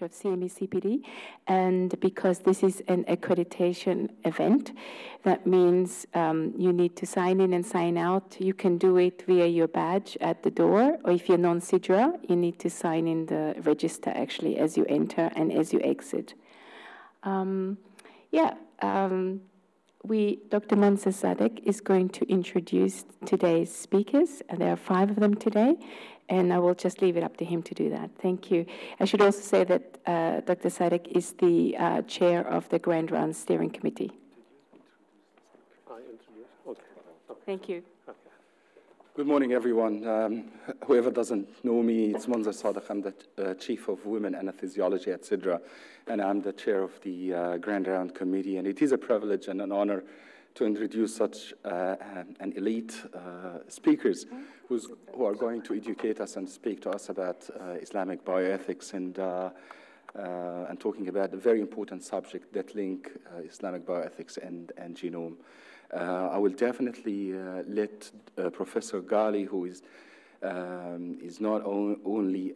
Research of CME-CPD, and because this is an accreditation event, that means you need to sign in and sign out. You can do it via your badge at the door, or if you're non-SIDRA, you need to sign in the register actually as you enter and as you exit. Dr. Mounza Sadek is going to introduce today's speakers, and there are 5 of them today, and I will just leave it up to him to do that. Thank you. I should also say that Dr. Sadek is the chair of the Grand Round Steering Committee. Thank you. Good morning, everyone. Whoever doesn't know me, it's Mounza Sadek. I'm the Chief of Women Anesthesiology at SIDRA, and I'm the Chair of the Grand Round Committee. And it is a privilege and an honor to introduce such an elite speakers who are going to educate us and speak to us about Islamic bioethics and talking about a very important subject that link Islamic bioethics and genome. I will definitely let Professor Ghaly, who is not only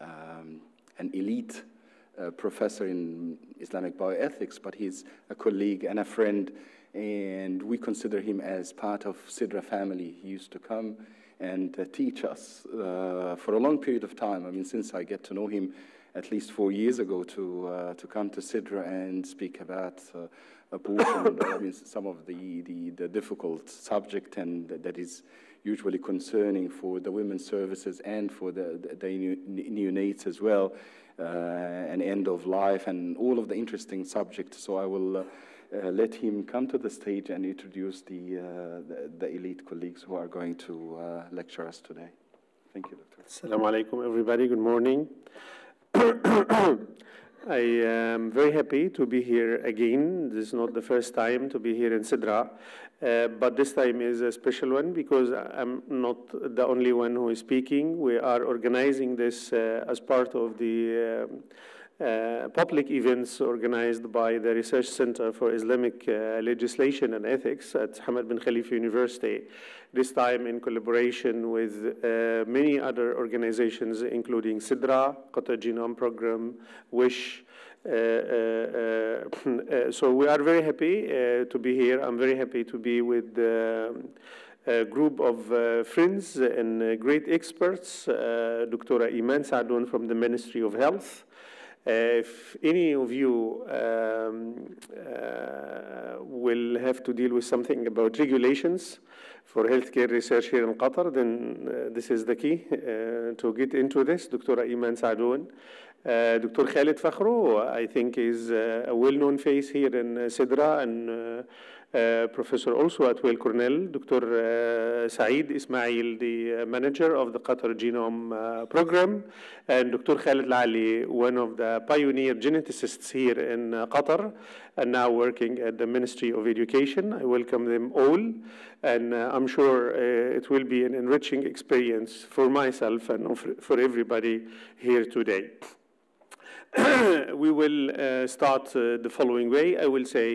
an elite professor in Islamic bioethics, but he's a colleague and a friend, and we consider him as part of SIDRA family. He used to come and teach us for a long period of time. I mean, since I get to know him at least 4 years ago, to come to SIDRA and speak about abortion, I mean, some of the difficult subject and that is usually concerning for the women's services and for the neonates as well, and end of life and all of the interesting subjects. So I will let him come to the stage and introduce the elite colleagues who are going to lecture us today. Thank you, Doctor. Assalamu alaikum, everybody. Good morning. I am very happy to be here again. This is not the first time to be here in SIDRA, but this time is a special one because I'm not the only one who is speaking. We are organizing this as part of the public events organized by the Research Center for Islamic Legislation and Ethics at Hamad bin Khalifa University, this time in collaboration with many other organizations, including SIDRA, Qatar Genome Program, WISH. So we are very happy to be here. I'm very happy to be with a group of friends and great experts, Dr. Iman Saadoun from the Ministry of Health. If any of you will have to deal with something about regulations for healthcare research here in Qatar, then this is the key to get into this. Dr. Iman Saadoun. Dr. Khaled Fakhro, I think, is a well-known face here in SIDRA and professor also at Weill Cornell. Dr. Saeed Ismail, the manager of the Qatar Genome Program, and Dr. Khaled Al Ali, one of the pioneer geneticists here in Qatar, and now working at the Ministry of Education. I welcome them all, and I'm sure it will be an enriching experience for myself and for everybody here today. We will start the following way. I will say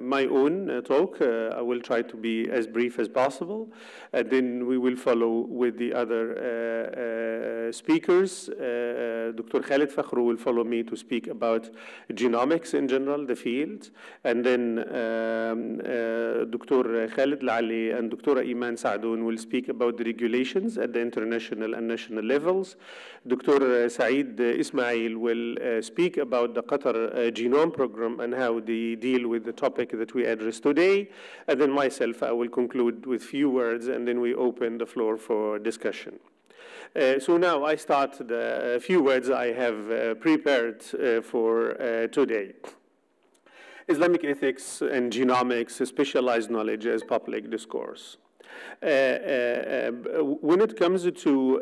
my own talk. I will try to be as brief as possible, and then we will follow with the other speakers. Dr. Khaled Fakhro will follow me to speak about genomics in general, the field, and then Dr. Khaled Al Ali and Dr. Iman Saadoun will speak about the regulations at the international and national levels. Dr. Saeed Ismail will speak about the Qatar Genome Program and how they deal with the topic that we address today. And then myself, I will conclude with few words, and then we open the floor for discussion. So now I start the few words I have prepared for today. Islamic ethics and genomics, specialized knowledge as public discourse. When it comes to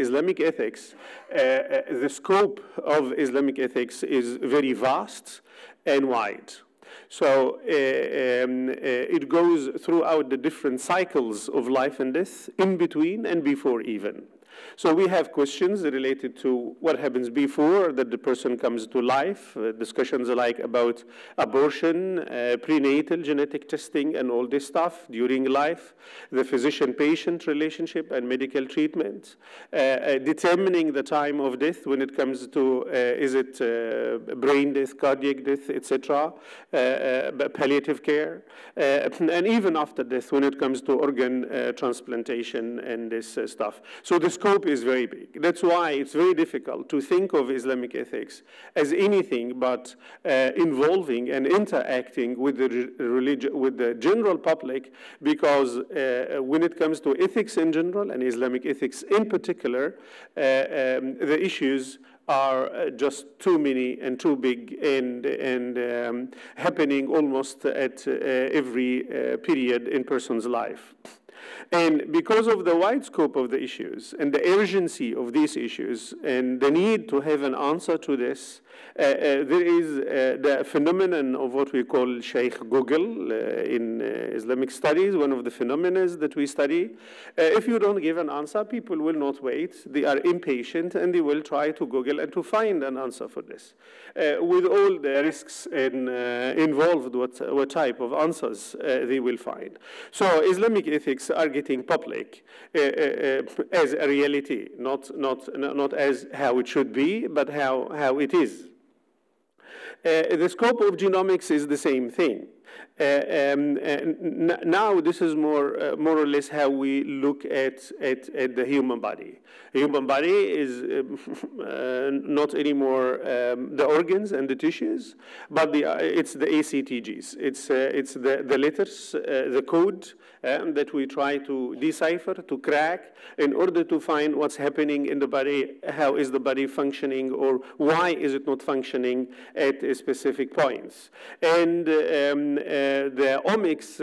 Islamic ethics, the scope of Islamic ethics is very vast and wide. So it goes throughout the different cycles of life and death, in between and before even. So we have questions related to what happens before that the person comes to life, discussions like about abortion, prenatal genetic testing, and all this stuff during life, the physician-patient relationship and medical treatment, determining the time of death when it comes to, is it brain death, cardiac death, etc., palliative care, and even after death when it comes to organ transplantation and this stuff. So the scope is very big. That's why it's very difficult to think of Islamic ethics as anything but involving and interacting with the general public, because when it comes to ethics in general and Islamic ethics in particular, the issues are just too many and too big and happening almost at every period in person's life. And because of the wide scope of the issues and the urgency of these issues and the need to have an answer to this, there is the phenomenon of what we call Sheikh Google in Islamic studies, one of the phenomena that we study. If you don't give an answer, people will not wait. They are impatient, and they will try to Google and to find an answer for this, with all the risks and involved what type of answers they will find. So Islamic ethics are getting public as a reality, not as how it should be, but how it is. The scope of genomics is the same thing. Now this is more or less how we look at the human body. The human body is not anymore the organs and the tissues, but it's the ACTGs. It's the letters, the code that we try to decipher, to crack, in order to find what's happening in the body, how is the body functioning, or why is it not functioning at specific points. And the omics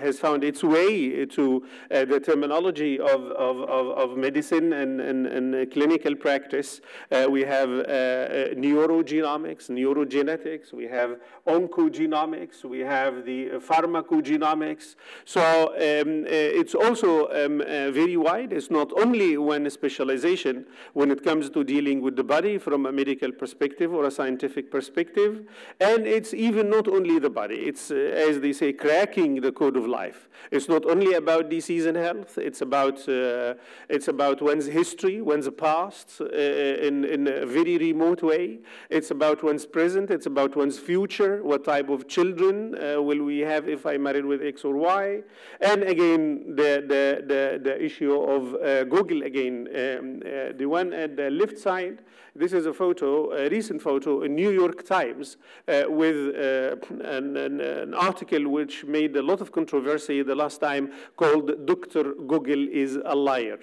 has found its way to the terminology of medicine and clinical practice. We have neurogenomics, neurogenetics, we have oncogenomics, we have the pharmacogenomics. So it's also very wide. It's not only one specialization when it comes to dealing with the body from a medical perspective or a scientific perspective, and it's even not only the body. It's, as they say, cracking the code of life. It's not only about disease and health. It's about one's history, one's past in a very remote way. It's about one's present. It's about one's future. What type of children will we have if I married with X or Y? And again, the issue of Google again. The one at the left side. This is a photo, a recent photo, in New York Times with an article which made a lot of controversy the last time, called "Dr. Google is a Liar."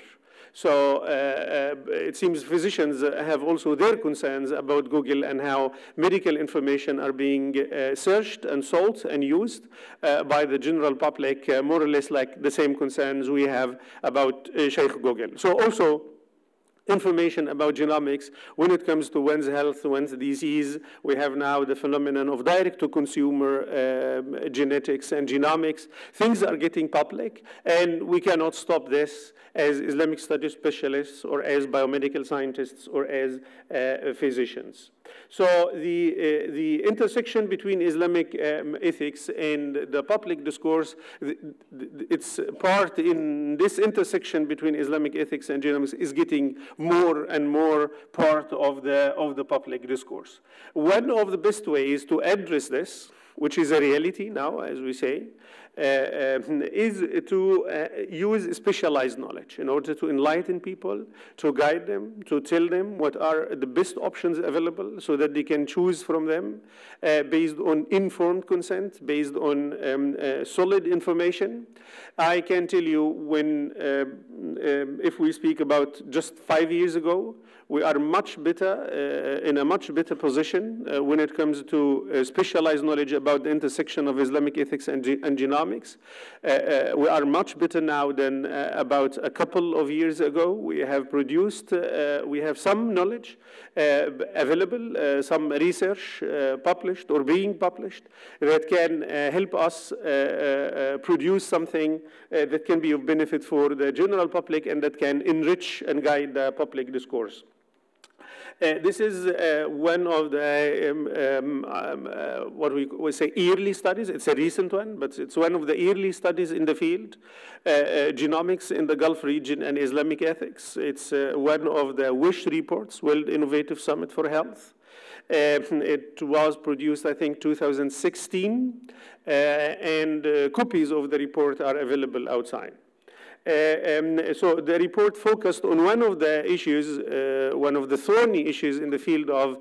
So it seems physicians have also their concerns about Google and how medical information are being searched and sold and used by the general public, more or less like the same concerns we have about Sheikh Google. So also, information about genomics when it comes to one's health, one's disease. We have now the phenomenon of direct-to-consumer genetics and genomics. Things are getting public, and we cannot stop this as Islamic studies specialists or as biomedical scientists or as physicians. So the intersection between Islamic ethics and the public discourse, its part in this intersection between Islamic ethics and genomics is getting more and more part of the public discourse. One of the best ways to address this, which is a reality now, as we say, is to use specialized knowledge in order to enlighten people, to guide them, to tell them what are the best options available so that they can choose from them based on informed consent, based on solid information. I can tell you when, if we speak about just 5 years ago, we are in a much better position when it comes to specialized knowledge about the intersection of Islamic ethics and genomics. We are much better now than about a couple of years ago. We have produced, we have some knowledge available, some research published or being published that can help us produce something that can be of benefit for the general public and that can enrich and guide the public discourse. This is one of the, what we say, early studies. It's a recent one, but it's one of the early studies in the field, genomics in the Gulf region and Islamic ethics. It's one of the WISH reports, World Innovative Summit for Health. It was produced, I think, 2016, and copies of the report are available outside. So the report focused on one of the issues, one of the thorny issues in the field of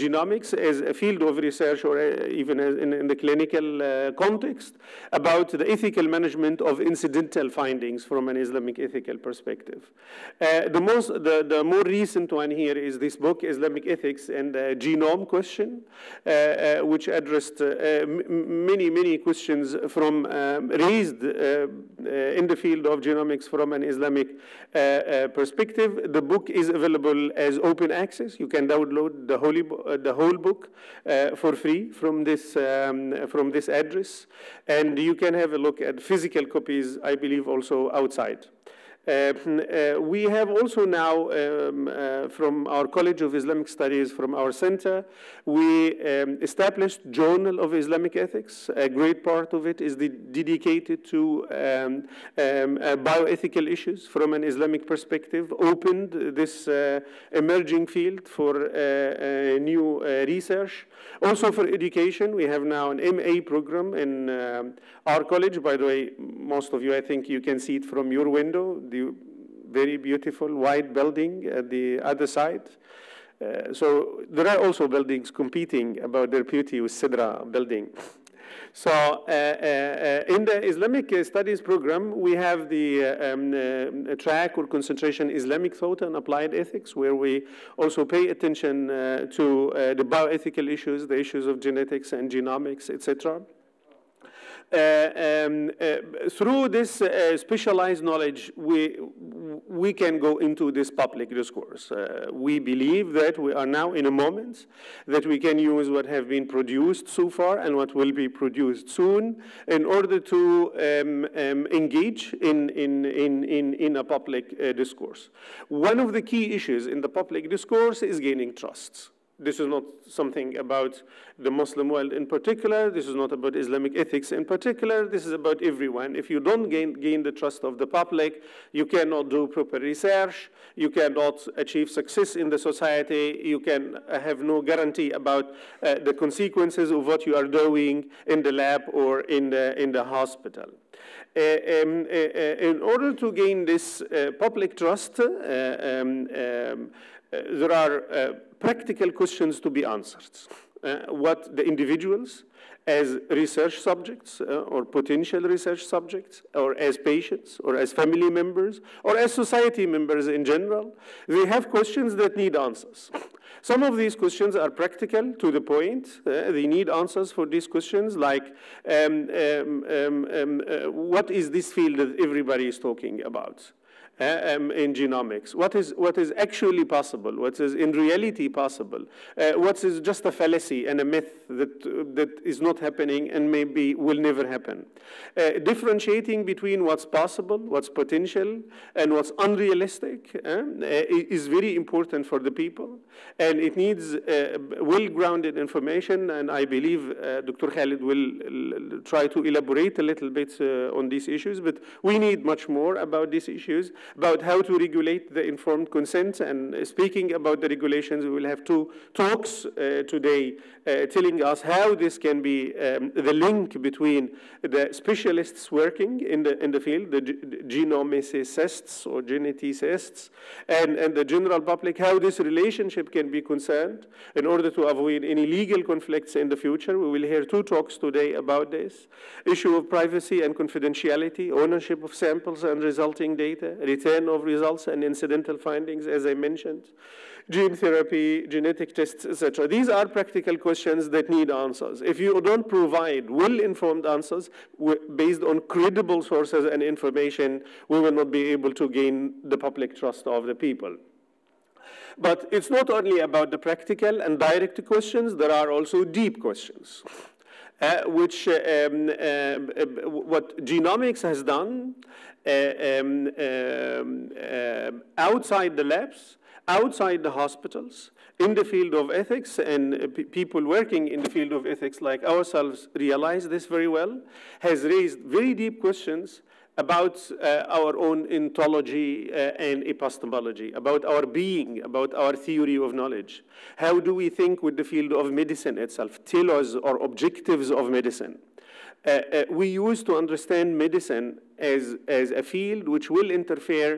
genomics as a field of research or even in the clinical context, about the ethical management of incidental findings from an Islamic ethical perspective. The more recent one here is this book, Islamic Ethics and the Genome Question, which addressed many questions from raised in the field of genomics from an Islamic perspective. The book is available as open access. You can download the whole book for free from this address, and you can have a look at physical copies, I believe, also outside. We have also now, from our College of Islamic Studies, from our center, we established Journal of Islamic Ethics. A great part of it is dedicated to bioethical issues from an Islamic perspective, opened this emerging field for new research. Also for education, we have now an MA program in our college. By the way, most of you, I think you can see it from your window, the very beautiful white building at the other side. So there are also buildings competing about their beauty with SIDRA building. So in the Islamic Studies program, we have the track or concentration Islamic Thought and Applied Ethics, where we also pay attention to the bioethical issues, the issues of genetics and genomics, etc. Through this specialized knowledge, we can go into this public discourse. We believe that we are now in a moment that we can use what have been produced so far and what will be produced soon in order to engage in a public discourse. One of the key issues in the public discourse is gaining trust. This is not something about the Muslim world in particular. This is not about Islamic ethics in particular. This is about everyone. If you don't gain the trust of the public, you cannot do proper research. You cannot achieve success in the society. You can have no guarantee about the consequences of what you are doing in the lab or in the hospital. In order to gain this public trust, there are practical questions to be answered. What the individuals, as research subjects or potential research subjects, or as patients, or as family members, or as society members in general, they have questions that need answers. Some of these questions are practical to the point. They need answers for these questions, like what is this field that everybody is talking about? In genomics, what is actually possible, what is in reality possible, what is just a fallacy and a myth that is not happening and maybe will never happen. Differentiating between what's possible, what's potential, and what's unrealistic is very important for the people, and it needs well-grounded information. And I believe Dr. Khaled will try to elaborate a little bit on these issues, but we need much more about these issues, about how to regulate the informed consent. And speaking about the regulations, we will have two talks today telling us how this can be the link between the specialists working in the field, the genomicists or geneticists, and the general public, how this relationship can be concerned in order to avoid any legal conflicts in the future. We will hear two talks today about this issue of privacy and confidentiality, ownership of samples and resulting data, return of results and incidental findings, as I mentioned, gene therapy, genetic tests, etc. These are practical questions that need answers. If you don't provide well-informed answers based on credible sources and information, we will not be able to gain the public trust of the people. But it's not only about the practical and direct questions, there are also deep questions. What genomics has done outside the labs, outside the hospitals, in the field of ethics, and people working in the field of ethics like ourselves realize this very well, has raised very deep questions about our own ontology and epistemology, about our being, about our theory of knowledge. How do we think with the field of medicine itself, tellers or objectives of medicine? We used to understand medicine as a field which will interfere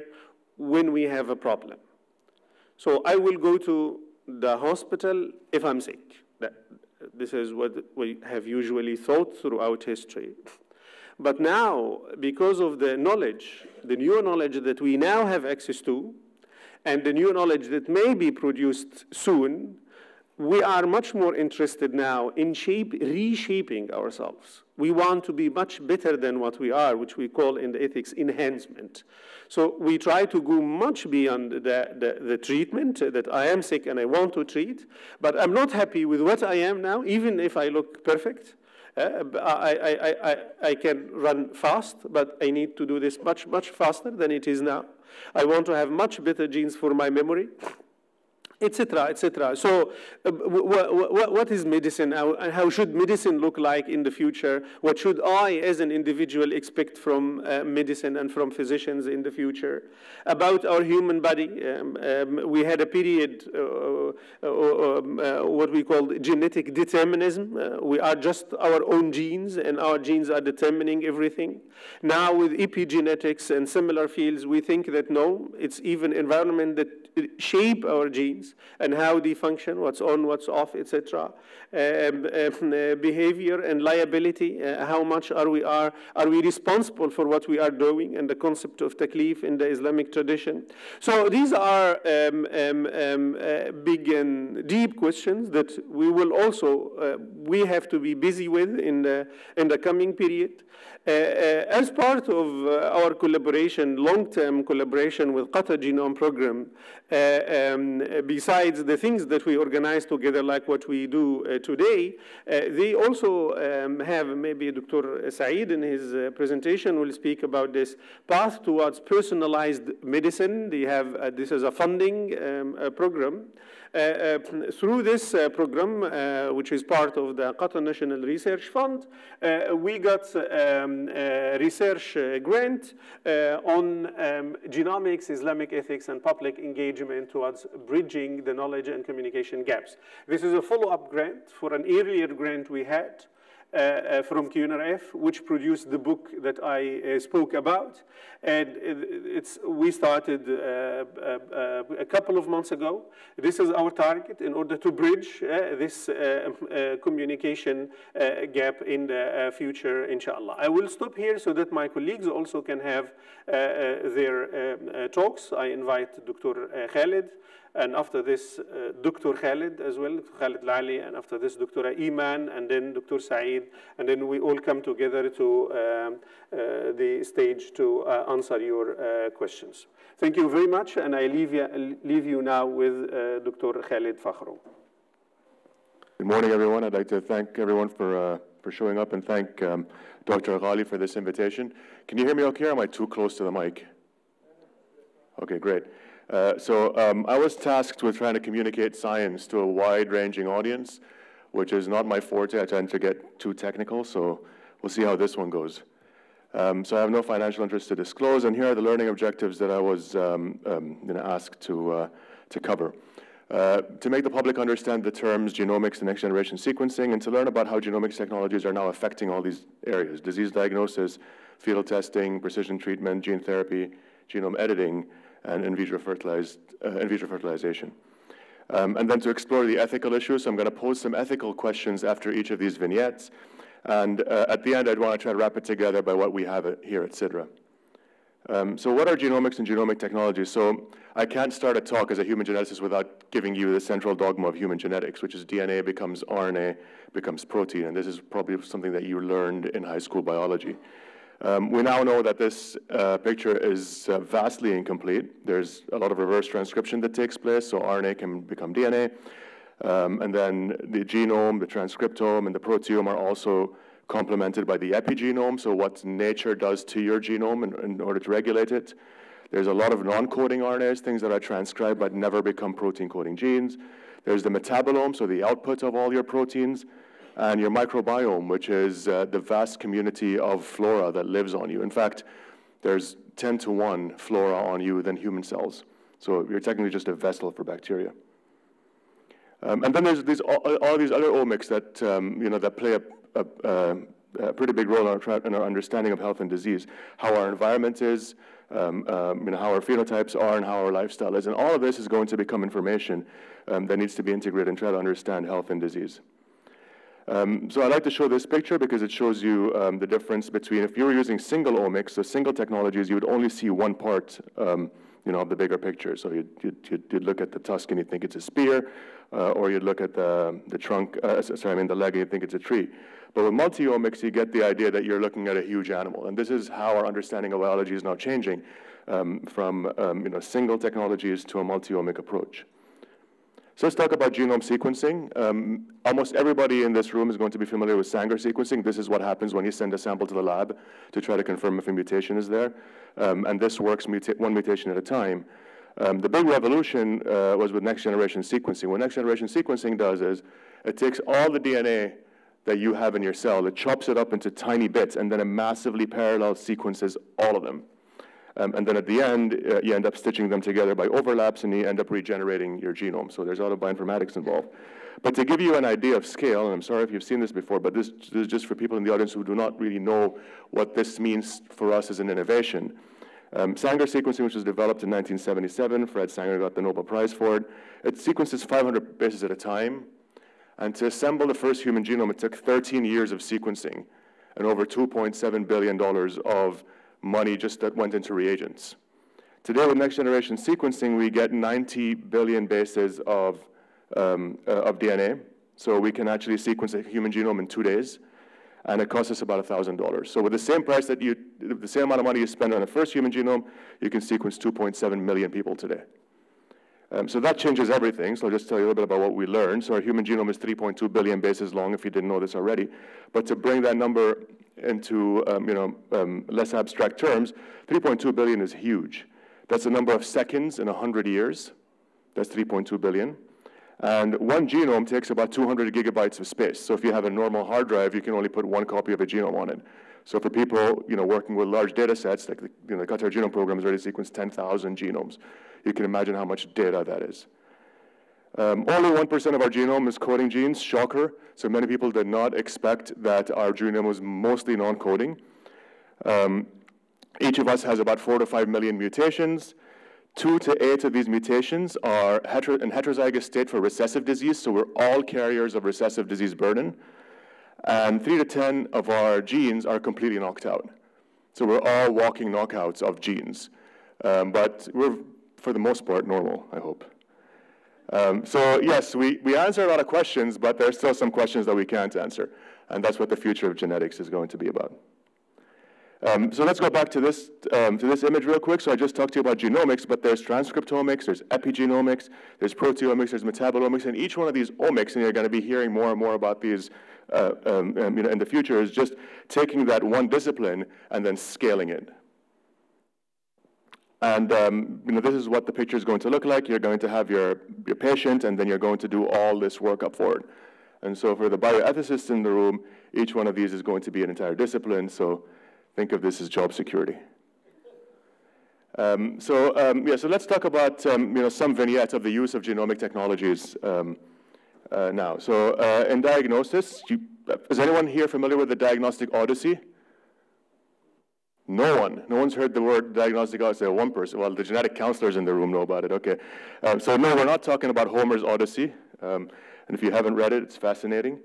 when we have a problem. So I will go to the hospital if I'm sick. This is what we have usually thought throughout history. But now, because of the knowledge, the new knowledge that we now have access to, and the new knowledge that may be produced soon, we are much more interested now in reshaping ourselves. We want to be much better than what we are, which we call in the ethics enhancement. So we try to go much beyond the treatment that I am sick and I want to treat, but I'm not happy with what I am now, even if I look perfect. I can run fast, but I need to do this much, much faster than it is now. I want to have much better genes for my memory, etc., etc. So what is medicine? How should medicine look like in the future? What should I, as an individual, expect from medicine and from physicians in the future? About our human body, we had a period, what we called genetic determinism. We are just our own genes, and our genes are determining everything. Now, with epigenetics and similar fields, we think that no, it's even environment that shape our genes and how they function, what's on, what's off, etc. Behavior and liability, how much are we responsible for what we are doing, and the concept of taklif in the Islamic tradition. So these are big and deep questions that we will also, we have to be busy with in the coming period. As part of our collaboration, long-term collaboration with Qatar Genome Program, besides the things that we organize together like what we do today, they also have, maybe Dr. Saeed in his presentation will speak about this path towards personalized medicine. They have, this is a funding program. Through this program, which is part of the Qatar National Research Fund, we got a research grant on genomics, Islamic ethics, and public engagement towards bridging the knowledge and communication gaps. This is a follow-up grant for an earlier grant we had from QNRF, which produced the book that I spoke about. And we started a couple of months ago. This is our target in order to bridge this communication gap in the future, inshallah. I will stop here so that my colleagues also can have their talks. I invite Dr. Khaled. And after this, Dr. Khaled as well, Khaled Al Ali, and after this, Dr. Iman, and then Dr. Saeed, and then we all come together to the stage to answer your questions. Thank you very much, and I leave you now with Dr. Khaled Fakhro. Good morning, everyone. I'd like to thank everyone for showing up, and thank Dr. Ghaly for this invitation. Can you hear me okay, or am I too close to the mic? Okay, great. I was tasked with trying to communicate science to a wide-ranging audience, which is not my forte. I tend to get too technical, so we'll see how this one goes. I have no financial interest to disclose, and here are the learning objectives that I was asked to cover. To make the public understand the terms genomics and next-generation sequencing, and to learn about how genomics technologies are now affecting all these areas: disease diagnosis, fetal testing, precision treatment, gene therapy, genome editing, and in vitro fertilization. And then to explore the ethical issues, so I'm going to pose some ethical questions after each of these vignettes. And at the end, I'd want to try to wrap it together by what we have here at SIDRA. So what are genomics and genomic technologies? So I can't start a talk as a human geneticist without giving you the central dogma of human genetics, which is DNA becomes RNA, becomes protein. And this is probably something that you learned in high school biology. We now know that this picture is vastly incomplete. There's a lot of reverse transcription that takes place, so RNA can become DNA. And then the genome, the transcriptome, and the proteome are also complemented by the epigenome, so what nature does to your genome in order to regulate it. There's a lot of non-coding RNAs, things that are transcribed but never become protein-coding genes. There's the metabolome, so the output of all your proteins, and your microbiome, which is the vast community of flora that lives on you. In fact, there's 10-to-1 flora on you than human cells. So you're technically just a vessel for bacteria. And then there's all these other omics that, you know, that play a pretty big role in our understanding of health and disease, how our environment is, you know, how our phenotypes are, and how our lifestyle is. And all of this is going to become information that needs to be integrated and try to understand health and disease. So I'd like to show this picture because it shows you the difference between, if you were using single omics, so single technologies, you would only see one part you know, of the bigger picture. So you'd look at the tusk and you'd think it's a spear, or you'd look at the trunk, the leg, and you'd think it's a tree. But with multi-omics, you get the idea that you're looking at a huge animal. And this is how our understanding of biology is now changing from you know, single technologies to a multi-omic approach. So let's talk about genome sequencing. Almost everybody in this room is going to be familiar with Sanger sequencing. This is what happens when you send a sample to the lab to try to confirm if a mutation is there. And this works one mutation at a time. The big revolution was with next-generation sequencing. What next-generation sequencing does is it takes all the DNA that you have in your cell, it chops it up into tiny bits, and then it massively parallel sequences all of them. And then at the end, you end up stitching them together by overlaps, and you end up regenerating your genome. So there's a lot of bioinformatics involved. But to give you an idea of scale, and I'm sorry if you've seen this before, but this is just for people in the audience who do not really know what this means for us as an innovation. Sanger sequencing, which was developed in 1977, Fred Sanger got the Nobel Prize for it. It sequences 500 bases at a time. And to assemble the first human genome, it took 13 years of sequencing and over $2.7 billion of money just that went into reagents. Today with next-generation sequencing, we get 90 billion bases of DNA. So we can actually sequence a human genome in 2 days, and it costs us about $1,000. So with the same price that the same amount of money you spend on the first human genome, you can sequence 2.7 million people today. So that changes everything. So I'll just tell you a little bit about what we learned. So our human genome is 3.2 billion bases long, if you didn't know this already. But to bring that number into you know, less abstract terms, 3.2 billion is huge. That's the number of seconds in 100 years. That's 3.2 billion. And one genome takes about 200 gigabytes of space. So if you have a normal hard drive, you can only put one copy of a genome on it. So for people, you know, working with large data sets, like the Qatar Genome Program has already sequenced 10,000 genomes. You can imagine how much data that is. Only 1% of our genome is coding genes, shocker. So many people did not expect that our genome was mostly non-coding. Each of us has about 4 to 5 million mutations. 2 to 8 of these mutations are in heterozygous state for recessive disease, so we're all carriers of recessive disease burden. And 3 to 10 of our genes are completely knocked out. So we're all walking knockouts of genes. But we're, for the most part, normal, I hope. So yes, we answer a lot of questions, but there's still some questions that we can't answer. And that's what the future of genetics is going to be about. So let's go back to this image real quick. So I just talked to you about genomics, but there's transcriptomics, there's epigenomics, there's proteomics, there's metabolomics, and each one of these omics, and you're going to be hearing more and more about these you know, in the future, is just taking that one discipline and then scaling it. And you know, this is what the picture is going to look like. You're going to have your patient, and then you're going to do all this workup for it. And so for the bioethicists in the room, each one of these is going to be an entire discipline. So think of this as job security. Yeah, so let's talk about you know, some vignettes of the use of genomic technologies now. So in diagnosis, is anyone here familiar with the diagnostic odyssey? No one. No one's heard the word diagnostic odyssey. One person. Well, the genetic counselors in the room know about it. Okay. So no, we're not talking about Homer's Odyssey. And if you haven't read it, it's fascinating.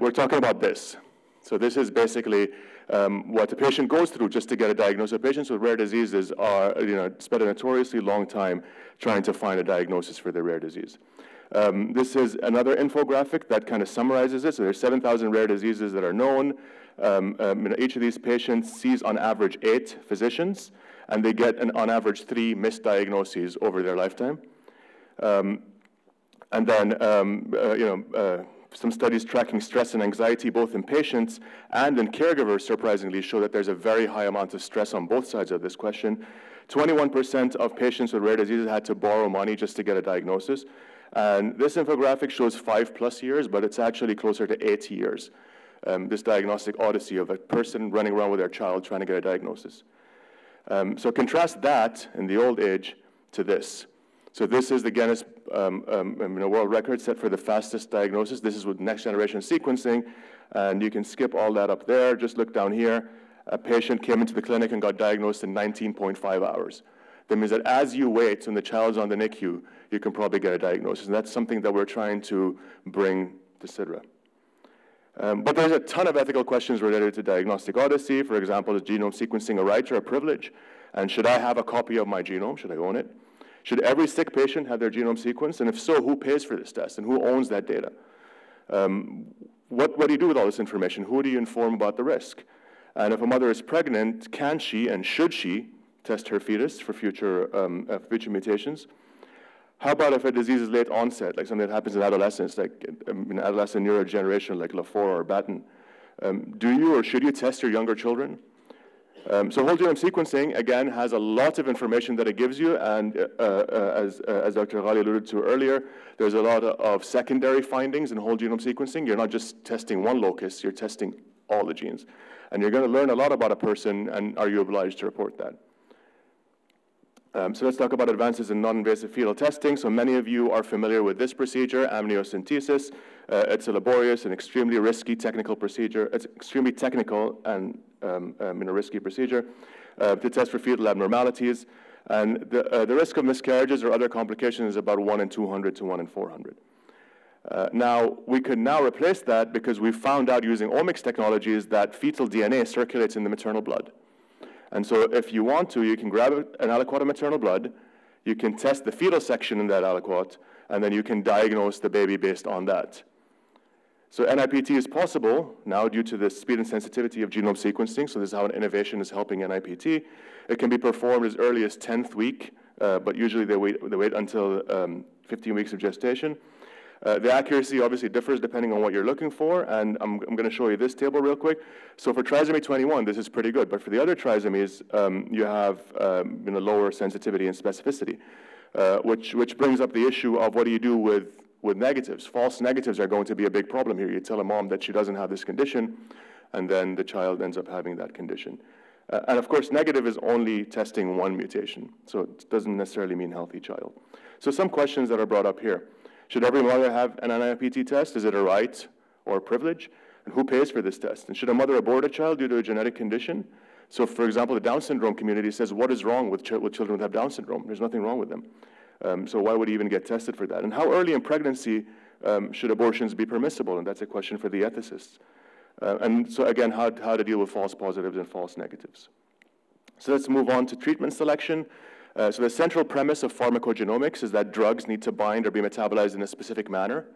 We're talking about this. So this is basically what a patient goes through just to get a diagnosis. Patients with rare diseases are, spend a notoriously long time trying to find a diagnosis for their rare disease. This is another infographic that kind of summarizes it. So there's 7,000 rare diseases that are known. Each of these patients sees on average 8 physicians, and they get on average 3 misdiagnoses over their lifetime. And then, some studies tracking stress and anxiety, both in patients and in caregivers, surprisingly show that there's a very high amount of stress on both sides of this question. 21% of patients with rare diseases had to borrow money just to get a diagnosis. And this infographic shows 5+ years, but it's actually closer to 8 years. This diagnostic odyssey of a person running around with their child trying to get a diagnosis. So contrast that in the old age to this. So this is the Guinness World Record set for the fastest diagnosis. This is with next-generation sequencing, and you can skip all that up there. Just look down here. A patient came into the clinic and got diagnosed in 19.5 hours. That means that as you wait, when the child's on the NICU, you can probably get a diagnosis, and that's something that we're trying to bring to SIDRA. But there's a ton of ethical questions related to diagnostic odyssey. For example, is genome sequencing a right or a privilege? And should I have a copy of my genome? Should I own it? Should every sick patient have their genome sequenced? And if so, who pays for this test? And who owns that data? What do you do with all this information? Who do you inform about the risk? And if a mother is pregnant, can she and should she test her fetus for future mutations? How about if a disease is late onset, like something that happens in adolescence, like in adolescent neurodegeneration, like Lafora or Batten? Do you or should you test your younger children? So whole genome sequencing, again, has a lot of information that it gives you, and as Dr. Ghaly alluded to earlier, there's a lot of secondary findings in whole genome sequencing. You're not just testing one locus, you're testing all the genes. And you're going to learn a lot about a person, and are you obliged to report that? So let's talk about advances in non-invasive fetal testing. So many of you are familiar with this procedure, amniocentesis. It's a laborious and extremely risky technical procedure. It's extremely technical and a risky procedure to test for fetal abnormalities. And the risk of miscarriages or other complications is about 1 in 200 to 1 in 400. Now, we could now replace that because we found out using omics technologies that fetal DNA circulates in the maternal blood. And so if you want to, you can grab an aliquot of maternal blood, you can test the fetal section in that aliquot, and then you can diagnose the baby based on that. So NIPT is possible now due to the speed and sensitivity of genome sequencing, so this is how an innovation is helping NIPT. It can be performed as early as 10th week, but usually they wait until 15 weeks of gestation. The accuracy obviously differs depending on what you're looking for, and I'm going to show you this table real quick. So for trisomy 21, this is pretty good, but for the other trisomies, you have lower sensitivity and specificity, which brings up the issue of what do you do with negatives. False negatives are going to be a big problem here. You tell a mom that she doesn't have this condition, and then the child ends up having that condition. And of course, negative is only testing one mutation, so it doesn't necessarily mean healthy child. So some questions that are brought up here. Should every mother have an NIPT test? Is it a right or a privilege? And who pays for this test? And should a mother abort a child due to a genetic condition? So for example, the Down syndrome community says, what is wrong with children who have Down syndrome? There's nothing wrong with them. So why would he even get tested for that? And how early in pregnancy should abortions be permissible? And that's a question for the ethicists. And so again, how to deal with false positives and false negatives. So let's move on to treatment selection. So the central premise of pharmacogenomics is that drugs need to bind or be metabolized in a specific manner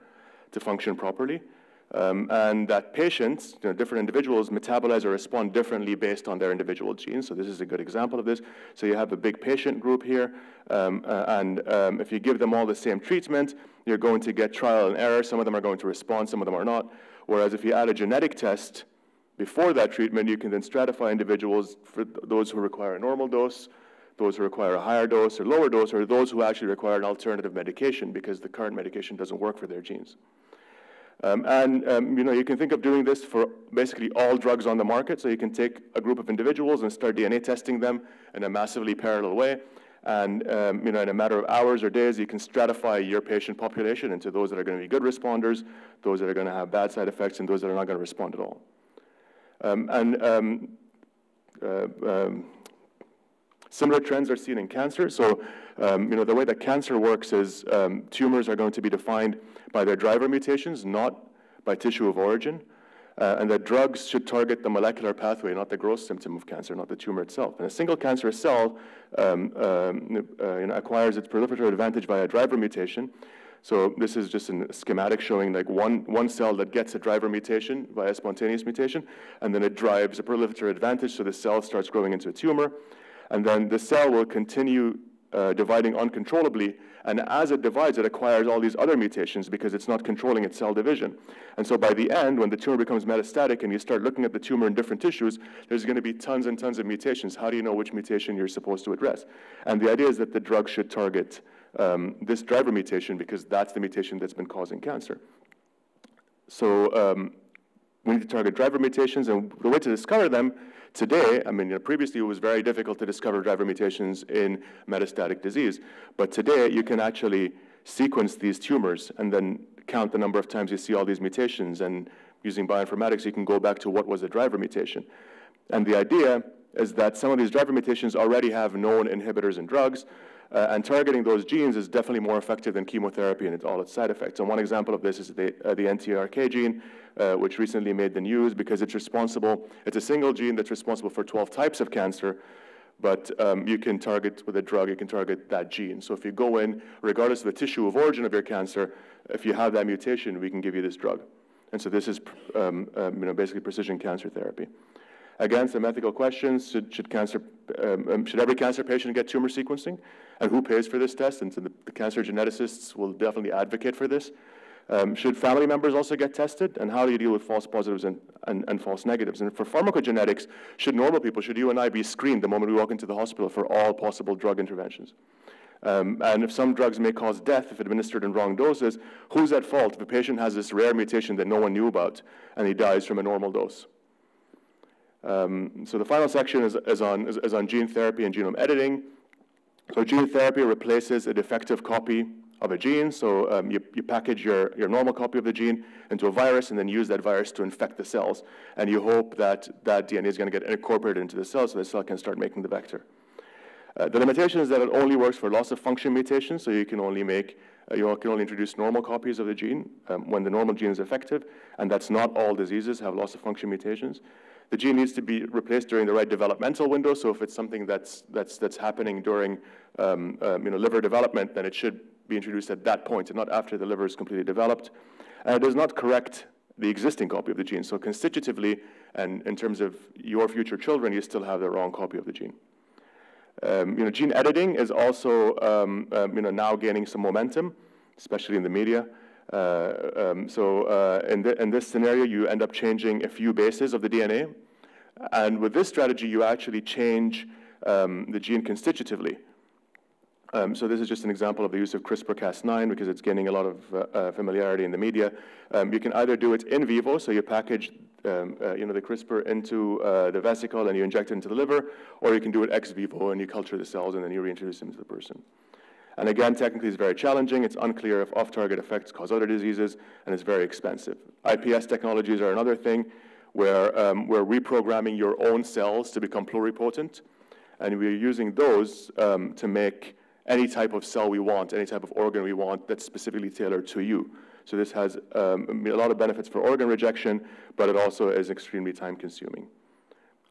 to function properly, and that patients, different individuals, metabolize or respond differently based on their individual genes. So this is a good example of this. So you have a big patient group here, and if you give them all the same treatment, you're going to get trial and error. Some of them are going to respond, some of them are not. Whereas if you add a genetic test before that treatment, you can then stratify individuals for those who require a normal dose, those who require a higher dose or lower dose, or those who actually require an alternative medication because the current medication doesn't work for their genes. You can think of doing this for basically all drugs on the market. So you can take a group of individuals and start DNA testing them in a massively parallel way. And in a matter of hours or days, you can stratify your patient population into those that are going to be good responders, those that are going to have bad side effects, and those that are not going to respond at all. Similar trends are seen in cancer. So, the way that cancer works is tumors are going to be defined by their driver mutations, not by tissue of origin. and that drugs should target the molecular pathway, not the growth symptom of cancer, not the tumor itself. And a single cancerous cell acquires its proliferative advantage by a driver mutation. So this is just a schematic showing like one cell that gets a driver mutation by a spontaneous mutation, and then it drives a proliferative advantage, so the cell starts growing into a tumor. And then the cell will continue dividing uncontrollably, and as it divides, it acquires all these other mutations because it's not controlling its cell division. And so by the end, when the tumor becomes metastatic and you start looking at the tumor in different tissues, there's going to be tons and tons of mutations. How do you know which mutation you're supposed to address? And the idea is that the drug should target this driver mutation because that's the mutation that's been causing cancer. So we need to target driver mutations, and the way to discover them today, I mean, you know, previously it was very difficult to discover driver mutations in metastatic disease, but today you can actually sequence these tumors and then count the number of times you see all these mutations, and using bioinformatics you can go back to what was a driver mutation. And the idea is that some of these driver mutations already have known inhibitors in drugs, and targeting those genes is definitely more effective than chemotherapy and all its side effects. And one example of this is the NTRK gene, which recently made the news because it's responsible, it's a single gene that's responsible for 12 types of cancer, but you can target, with a drug, you can target that gene. So if you go in, regardless of the tissue of origin of your cancer, if you have that mutation, we can give you this drug. And so this is basically precision cancer therapy. Again, some ethical questions. Should every cancer patient get tumor sequencing? And who pays for this test? And so the cancer geneticists will definitely advocate for this. Should family members also get tested? And how do you deal with false positives and false negatives? And for pharmacogenetics, should normal people, should you and I be screened the moment we walk into the hospital for all possible drug interventions? And if some drugs may cause death if administered in wrong doses, who's at fault if a patient has this rare mutation that no one knew about and he dies from a normal dose? So the final section is on gene therapy and genome editing. So gene therapy replaces a defective copy of a gene. So you package your normal copy of the gene into a virus and then use that virus to infect the cells. And you hope that that DNA is going to get incorporated into the cell so the cell can start making the vector. The limitation is that it only works for loss of function mutations. So you can only make, you can only introduce normal copies of the gene when the normal gene is effective. And that's not all diseases have loss of function mutations. The gene needs to be replaced during the right developmental window. So if it's something that's happening during liver development, then it should be introduced at that point and not after the liver is completely developed. And it does not correct the existing copy of the gene. So constitutively, and in terms of your future children, you still have the wrong copy of the gene. Gene editing is also now gaining some momentum, especially in the media. In this scenario, you end up changing a few bases of the DNA. And with this strategy, you actually change the gene constitutively. So this is just an example of the use of CRISPR-Cas9 because it's gaining a lot of familiarity in the media. You can either do it in vivo, so you package the CRISPR into the vesicle and you inject it into the liver, or you can do it ex vivo and you culture the cells and then you reintroduce them to the person. And again, technically, it's very challenging. It's unclear if off-target effects cause other diseases, and it's very expensive. IPS technologies are another thing where reprogramming your own cells to become pluripotent, and we're using those to make any type of cell we want, any type of organ we want that's specifically tailored to you. So this has a lot of benefits for organ rejection, but it also is extremely time-consuming.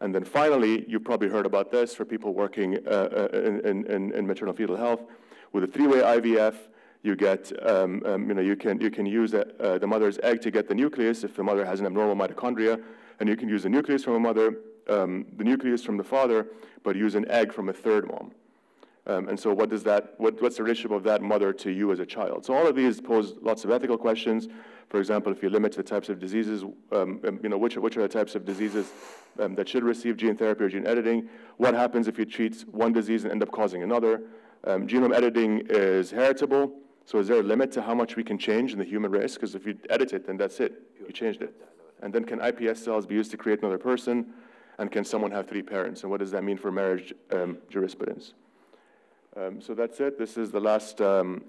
And then finally, you've probably heard about this for people working in maternal fetal health. With a three-way IVF, you get, you can use the mother's egg to get the nucleus if the mother has an abnormal mitochondria, and you can use the nucleus from a mother, the nucleus from the father, but use an egg from a third mom. And so what does that, what's the relationship of that mother to you as a child? So all of these pose lots of ethical questions. For example, if you limit the types of diseases, which are the types of diseases that should receive gene therapy or gene editing? What happens if you treat one disease and end up causing another? Genome editing is heritable, so is there a limit to how much we can change in the human race? Because if you edit it, then that's it, you changed it. And then can iPS cells be used to create another person? And can someone have three parents? And what does that mean for marriage jurisprudence? So that's it. This is the last, the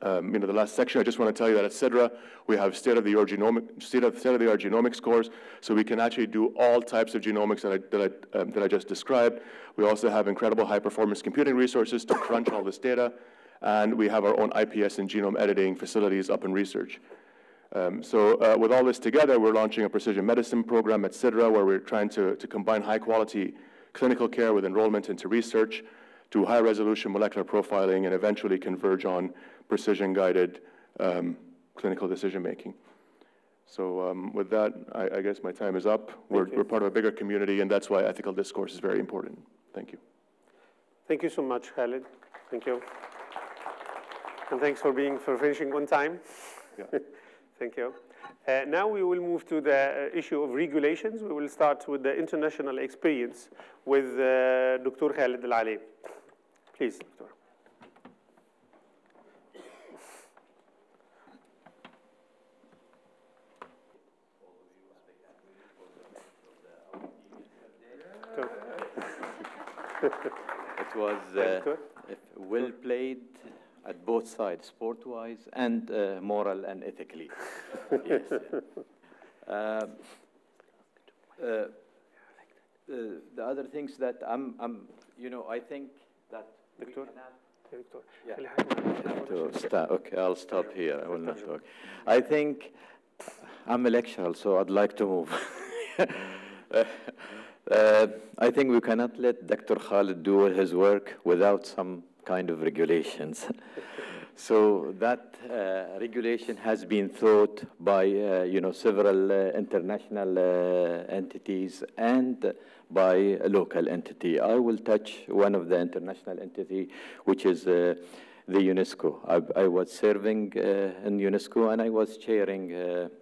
last section. I just want to tell you that at SIDRA, we have state-of-the-art genomics course, so we can actually do all types of genomics that I just described. We also have incredible high-performance computing resources to crunch all this data, and we have our own IPS and genome editing facilities up in research. With all this together, we're launching a precision medicine program at SIDRA, where we're trying to combine high-quality clinical care with enrollment into research, do high-resolution molecular profiling, and eventually converge on precision-guided clinical decision-making. So with that, I guess my time is up. We're part of a bigger community, and that's why ethical discourse is very important. Thank you. Thank you so much, Khaled. Thank you. And thanks for finishing on time. Yeah. Thank you. Now we will move to the issue of regulations. We will start with the international experience with Dr. Khaled Al Ali. Please, Doctor. It was well played at both sides, sport-wise and moral and ethically. Yes. The other things that I'm you know, I think that Doctor? Yeah. Okay, I'll stop here. I will not talk. I think I'm a lecturer, so I'd like to move. I think we cannot let Dr. Khaled do his work without some kind of regulations. So that regulation has been thought by you know, several international entities and by a local entity. I will touch one of the international entity, which is the UNESCO. I was serving in UNESCO, and I was chairing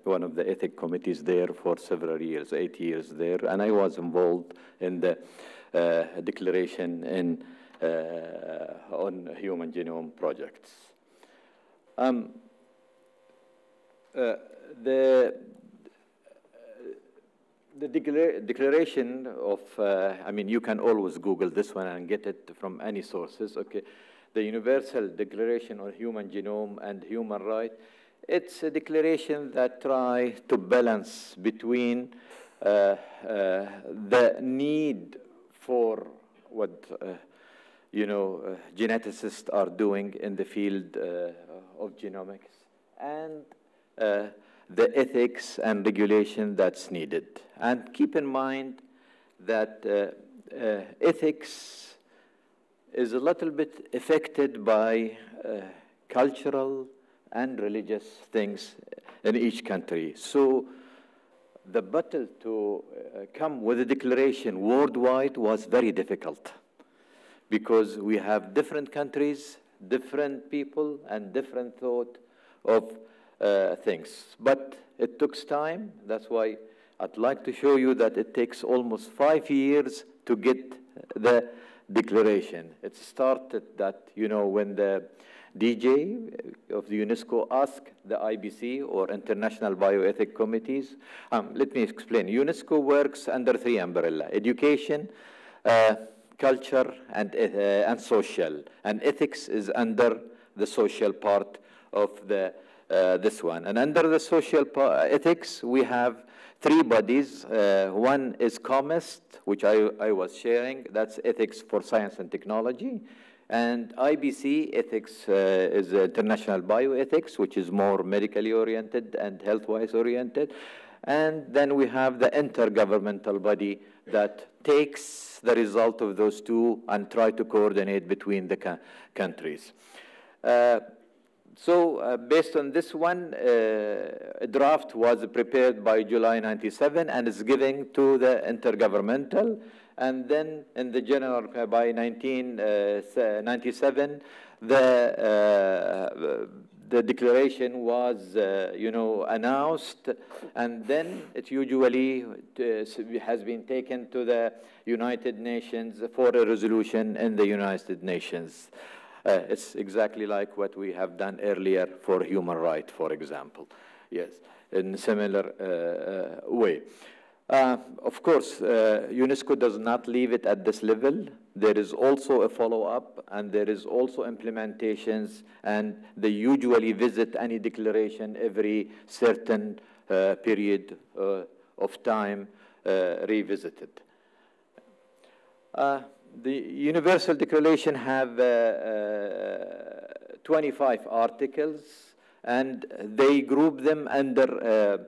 one of the ethic committees there for several years, 8 years there, and I was involved in the declaration in, on human genome projects. The declaration of, I mean, you can always Google this one and get it from any sources, okay? The Universal Declaration on Human Genome and Human Rights, it's a declaration that tries to balance between the need for what, you know, geneticists are doing in the field of genomics and the ethics and regulation that's needed. And keep in mind that ethics is a little bit affected by cultural and religious things in each country. So the battle to come with a declaration worldwide was very difficult because we have different countries, different people, and different thought of things. But it took time. That's why I'd like to show you that it takes almost 5 years to get the declaration. It started that, you know, when the DJ of the UNESCO asked the IBC or International Bioethics Committees, let me explain. UNESCO works under three umbrellas: education, culture, and social. And ethics is under the social part of the, this one. And under the social ethics, we have three bodies. One is Comest, which I was sharing. That's ethics for science and technology. And IBC ethics is international bioethics, which is more medically oriented and health-wise oriented. And then we have the intergovernmental body that takes the result of those two and try to coordinate between the countries. So based on this one, a draft was prepared by July 1997 and is given to the intergovernmental. And then in the general, by 1997, the declaration was, you know, announced. And then it usually has been taken to the United Nations for a resolution in the United Nations. It's exactly like what we have done earlier for human rights, for example. Yes, in a similar way. Of course, UNESCO does not leave it at this level. There is also a follow-up, and there is also implementations, and they usually visit any declaration every certain period of time revisited. The Universal Declaration have 25 articles, and they group them under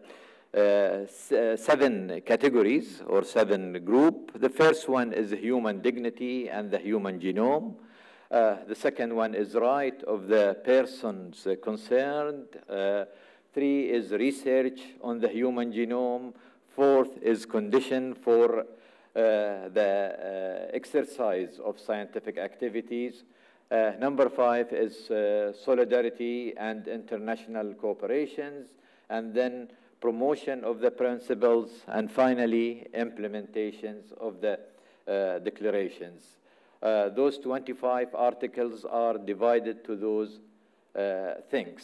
seven categories or seven groups. The first one is human dignity and the human genome. The second one is right of the persons concerned. Three is research on the human genome. Fourth is condition for the exercise of scientific activities. Number five is solidarity and international cooperations, and then promotion of the principles, and finally, implementations of the declarations. Those 25 articles are divided to those things.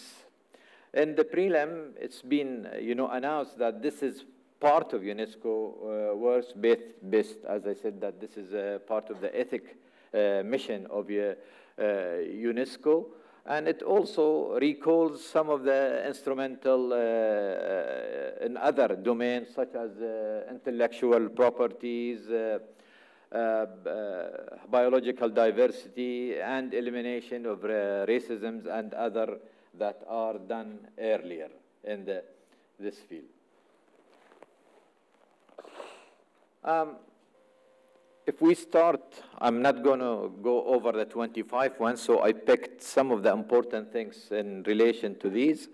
In the prelim, it's been announced that this is part of UNESCO works based, as I said, that this is a part of the ethic mission of UNESCO. And it also recalls some of the instrumental in other domains, such as intellectual properties, biological diversity, and elimination of racisms and other that are done earlier in this field. If we start, I'm not going to go over the 25 ones, so I picked some of the important things in relation to these.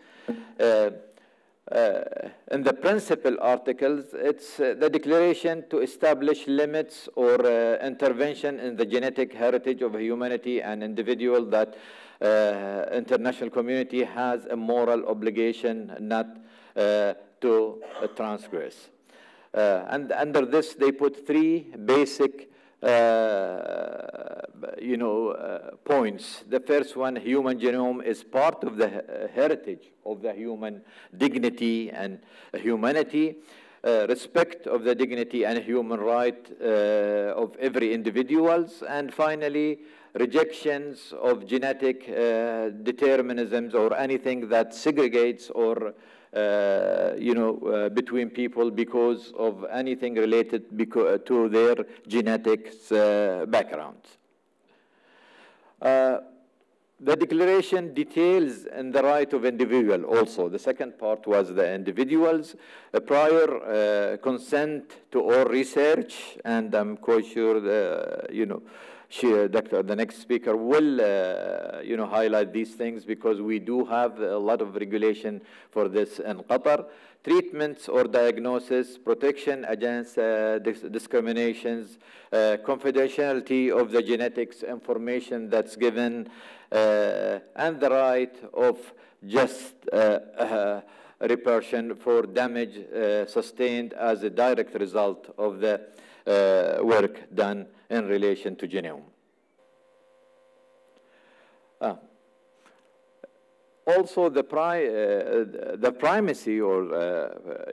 In the principal articles, it's the declaration to establish limits or intervention in the genetic heritage of humanity and individual that international community has a moral obligation not to transgress. And under this, they put three basic, points. The first one, human genome is part of the heritage of the human dignity and humanity. Respect of the dignity and human right of every individuals. And finally, rejections of genetic determinisms or anything that segregates or between people because of anything related to their genetics background. The declaration details in the right of individual also. The second part was the individuals. A prior consent to all research, and I'm quite sure the, the next speaker will, highlight these things because we do have a lot of regulation for this in Qatar. Treatments or diagnosis, protection against discriminations, confidentiality of the genetics information that's given, and the right of just reparation for damage sustained as a direct result of the work done in relation to genome. Also, the primacy, or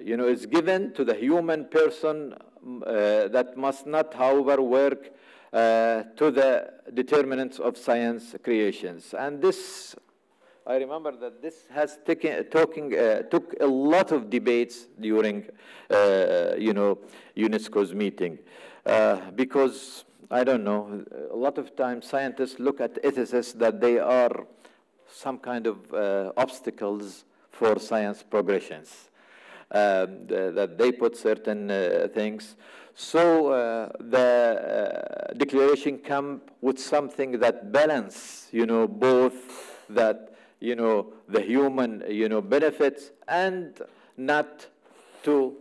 is given to the human person that must not, however, work to the determinants of science creations. And this, I remember that this has took a lot of debates during, UNESCO's meeting. Because, I don't know, a lot of times scientists look at ethicists that they are some kind of obstacles for science progressions, that they put certain things. So the declaration come with something that balance, both that the human, benefits, and not to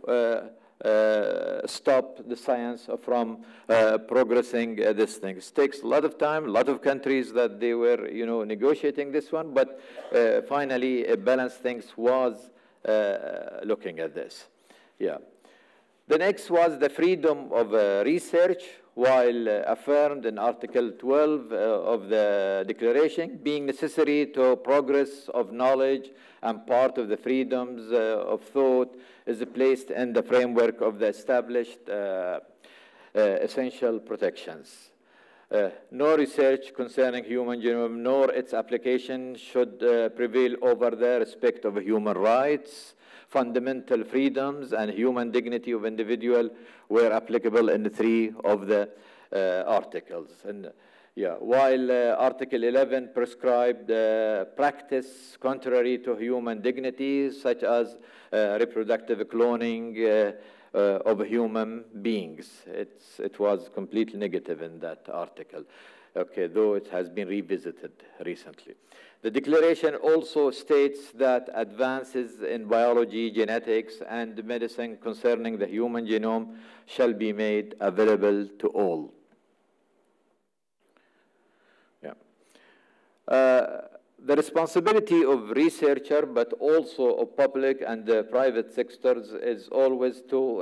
stop the science from progressing these things. It takes a lot of time, a lot of countries that they were, negotiating this one, but finally, a balanced things was looking at this. Yeah. The next was the freedom of research, while affirmed in Article 12 of the Declaration, being necessary to progress of knowledge, and part of the freedoms of thought is placed in the framework of the established essential protections. No research concerning human genome nor its application should prevail over the respect of human rights, fundamental freedoms, and human dignity of individual were applicable in three of the articles. And Yeah, while Article 11 prescribed practice contrary to human dignity, such as reproductive cloning of human beings. It was completely negative in that article, okay, though it has been revisited recently. The declaration also states that advances in biology, genetics, and medicine concerning the human genome shall be made available to all. The responsibility of researcher, but also of public and private sectors, is always to,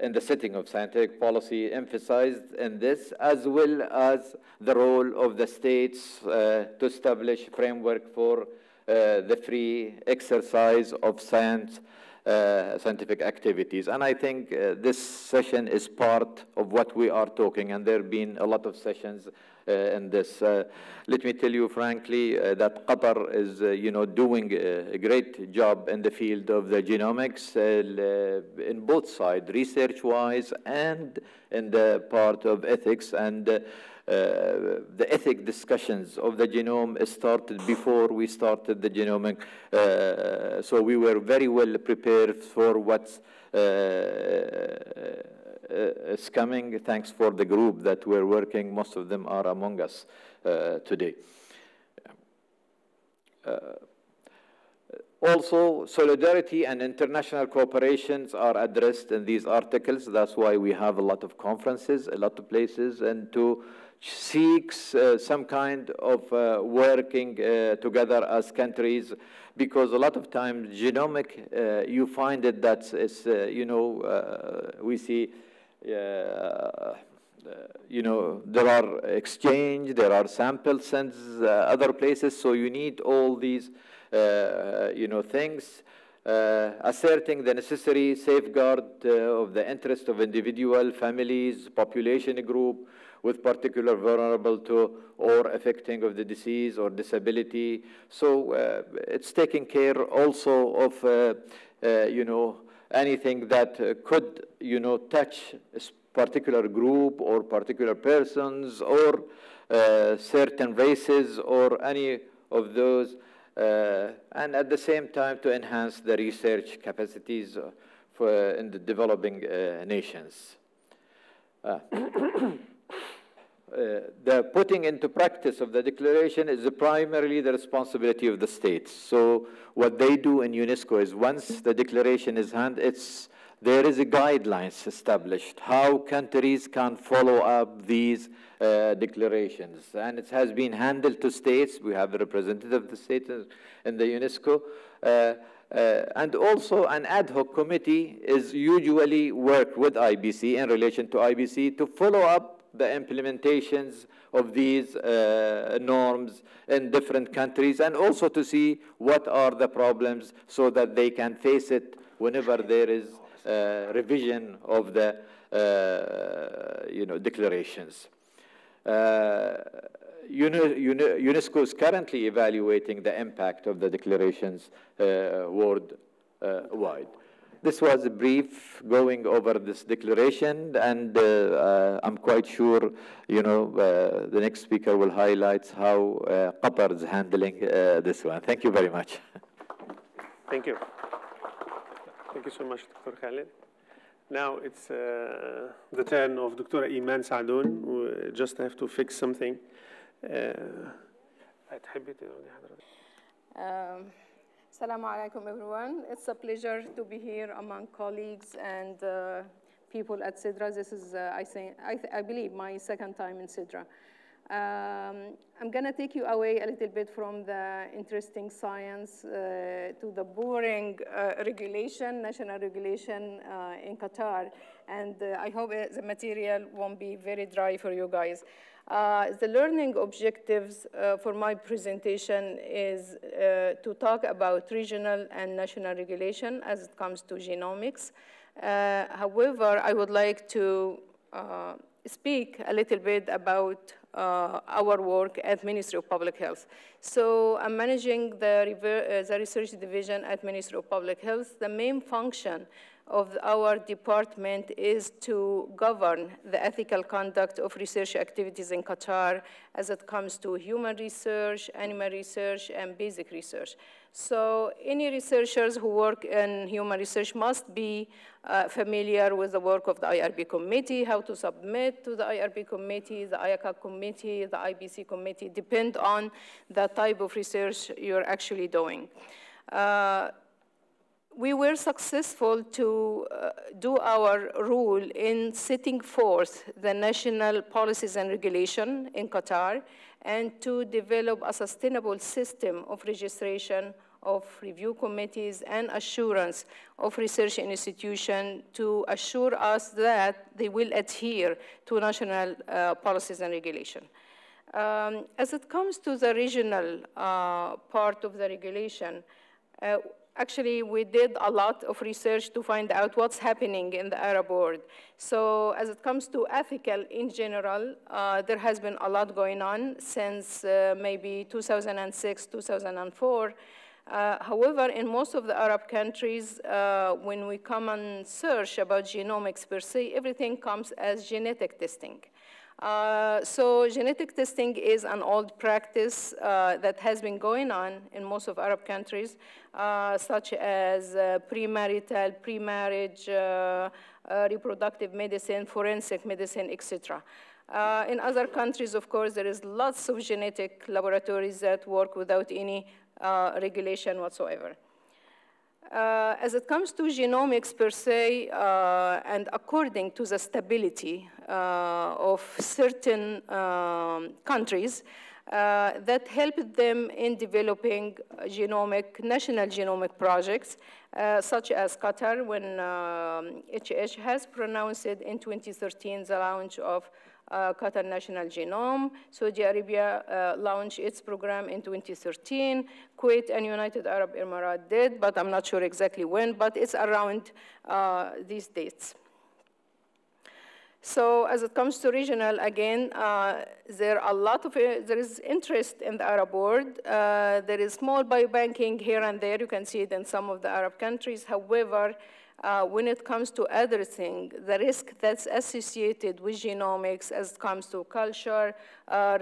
in the setting of scientific policy, emphasized in this, as well as the role of the states to establish framework for the free exercise of science, scientific activities. And I think this session is part of what we are talking, and there have been a lot of sessions in this. Let me tell you frankly that Qatar is doing a great job in the field of the genomics in both sides, research-wise and in the part of ethics. And the ethic discussions of the genome started before we started the genomic, so we were very well prepared for what's is coming. Thanks for the group that we're working. Most of them are among us today. Also, solidarity and international cooperations are addressed in these articles. That's why we have a lot of conferences, a lot of places, and to seek some kind of working together as countries, because a lot of times genomic, you find it that it's, we see, there are exchange, there are sample sends, other places, so you need all these things, asserting the necessary safeguard of the interest of individual, families, population group with particular vulnerable to or affecting of the disease or disability. So it's taking care also of, anything that could, touch a particular group or particular persons or certain races or any of those. And at the same time to enhance the research capacities in the developing nations. The putting into practice of the declaration is primarily the responsibility of the states. So what they do in UNESCO is once the declaration is handed, there is a guidelines established how countries can follow up these declarations. And it has been handled to states. We have a representative of the state in the UNESCO. And also an ad hoc committee is usually worked with IBC in relation to IBC to follow up the implementations of these norms in different countries, and also to see what are the problems so that they can face it whenever there is revision of the declarations. UNESCO is currently evaluating the impact of the declarations worldwide. This was a brief going over this declaration, and I'm quite sure the next speaker will highlight how Qatar is handling this one. Thank you very much. Thank you. Thank you so much, Dr. Khaled. Now it's the turn of Dr. Iman Saadoun. We just have to fix something. Assalamu alaikum, everyone. It's a pleasure to be here among colleagues and people at SIDRA. This is, I believe, my second time in SIDRA. I'm going to take you away a little bit from the interesting science to the boring national regulation in Qatar. And I hope the material won't be very dry for you guys. The learning objectives for my presentation is to talk about regional and national regulation as it comes to genomics. However, I would like to speak a little bit about our work at Ministry of Public Health. So I'm managing the research division at Ministry of Public Health. The main function of our department is to govern the ethical conduct of research activities in Qatar as it comes to human research, animal research, and basic research. So any researchers who work in human research must be familiar with the work of the IRB committee, how to submit to the IRB committee, the IACA committee, the IBC committee, depend on the type of research you're actually doing. We were successful to do our role in setting forth the national policies and regulation in Qatar and to develop a sustainable system of registration of review committees and assurance of research institutions to assure us that they will adhere to national policies and regulation. As it comes to the regional part of the regulation, actually, we did a lot of research to find out what's happening in the Arab world. So as it comes to ethical in general, there has been a lot going on since maybe 2006, 2004. However, in most of the Arab countries, when we come and search about genomics per se, everything comes as genetic testing. So genetic testing is an old practice that has been going on in most of Arab countries, such as premarital, pre-marriage, reproductive medicine, forensic medicine, etc. In other countries, of course, there is lots of genetic laboratories that work without any regulation whatsoever. As it comes to genomics per se, and according to the stability of certain countries, that helped them in developing genomic, national genomic projects, such as Qatar, when HH has pronounced in 2013 the launch of Qatar National Genome. Saudi Arabia launched its program in 2013. Kuwait and United Arab Emirates did, but I'm not sure exactly when, but it's around these dates. So as it comes to regional, again, there is interest in the Arab world. There is small biobanking here and there. You can see it in some of the Arab countries. However, when it comes to addressing the risk that's associated with genomics as it comes to culture,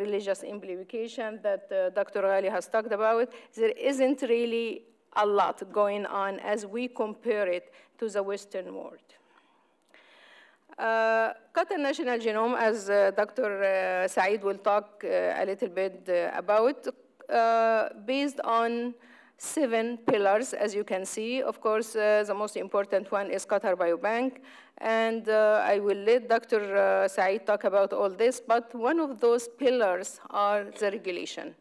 religious implication that Dr. Ghaly has talked about, there isn't really a lot going on as we compare it to the Western world. Qatar National Genome, as Dr. Saeed will talk a little bit about, based on 7 pillars, as you can see. Of course, the most important one is Qatar Biobank, and I will let Dr. Saeed talk about all this, but one of those pillars are the regulation.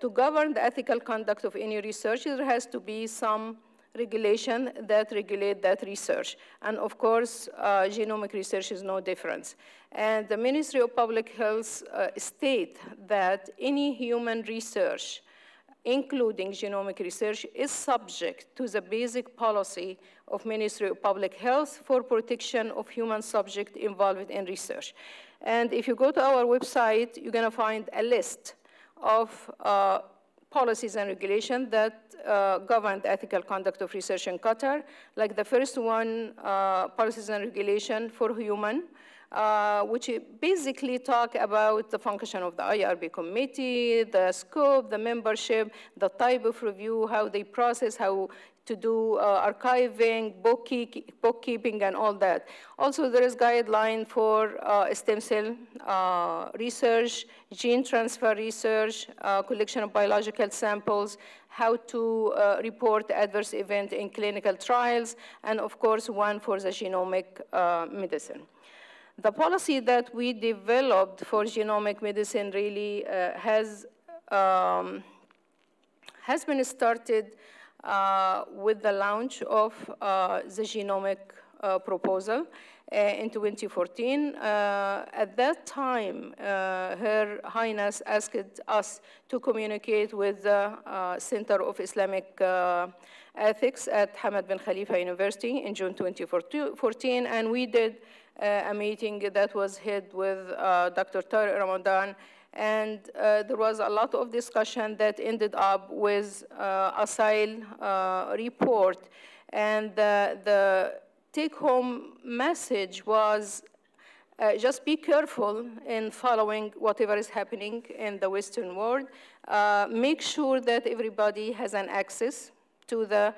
To govern the ethical conduct of any research, there has to be some regulation that regulate that research. And of course, genomic research is no different. And the Ministry of Public Health state that any human research, including genomic research, is subject to the basic policy of Ministry of Public Health for protection of human subjects involved in research. And if you go to our website, you're gonna find a list of policies and regulations that govern the ethical conduct of research in Qatar. Like the first one, policies and regulation for human, which basically talk about the function of the IRB committee, the scope, the membership, the type of review, how they process, how to do archiving, bookkeeping, and all that. Also, there is guideline for stem cell research, gene transfer research, collection of biological samples, how to report adverse events in clinical trials, and of course, one for the genomic medicine. The policy that we developed for genomic medicine really has been started with the launch of the genomic proposal in 2014. At that time, Her Highness asked us to communicate with the Center of Islamic Ethics at Hamad bin Khalifa University in June 2014, and we did a meeting that was held with Dr. Tariq Ramadan, and there was a lot of discussion that ended up with a SIL report, and the take-home message was just be careful in following whatever is happening in the Western world. Make sure that everybody has an access to the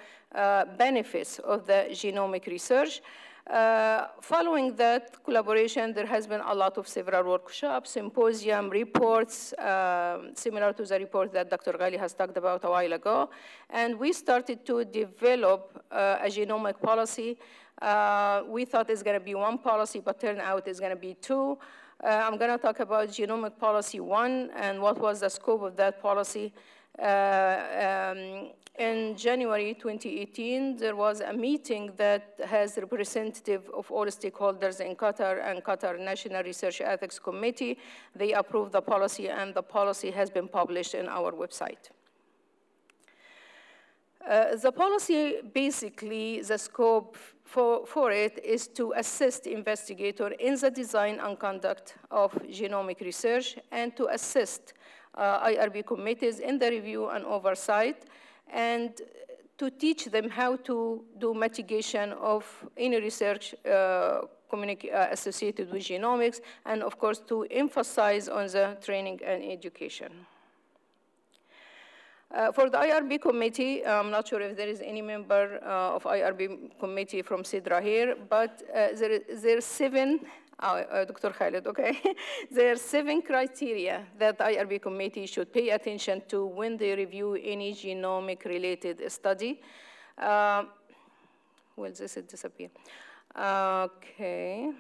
benefits of the genomic research. Following that collaboration, there has been a lot of several workshops, symposium, reports, similar to the report that Dr. Ghaly has talked about a while ago. And we started to develop a genomic policy. We thought it's going to be one policy, but turned out it's going to be two. I'm going to talk about genomic policy one and what was the scope of that policy. In January 2018, there was a meeting that has representative of all stakeholders in Qatar and Qatar National Research Ethics Committee. They approved the policy, and the policy has been published in our website. The policy, basically, the scope for it is to assist investigators in the design and conduct of genomic research and to assist IRB committees in the review and oversight, and to teach them how to do mitigation of any research associated with genomics, and of course to emphasize on the training and education. For the IRB committee, I'm not sure if there is any member of IRB committee from SIDRA here, but there are seven. Dr. Khaled, okay. There are seven criteria that IRB committee should pay attention to when they review any genomic-related study. Will this disappear? Okay.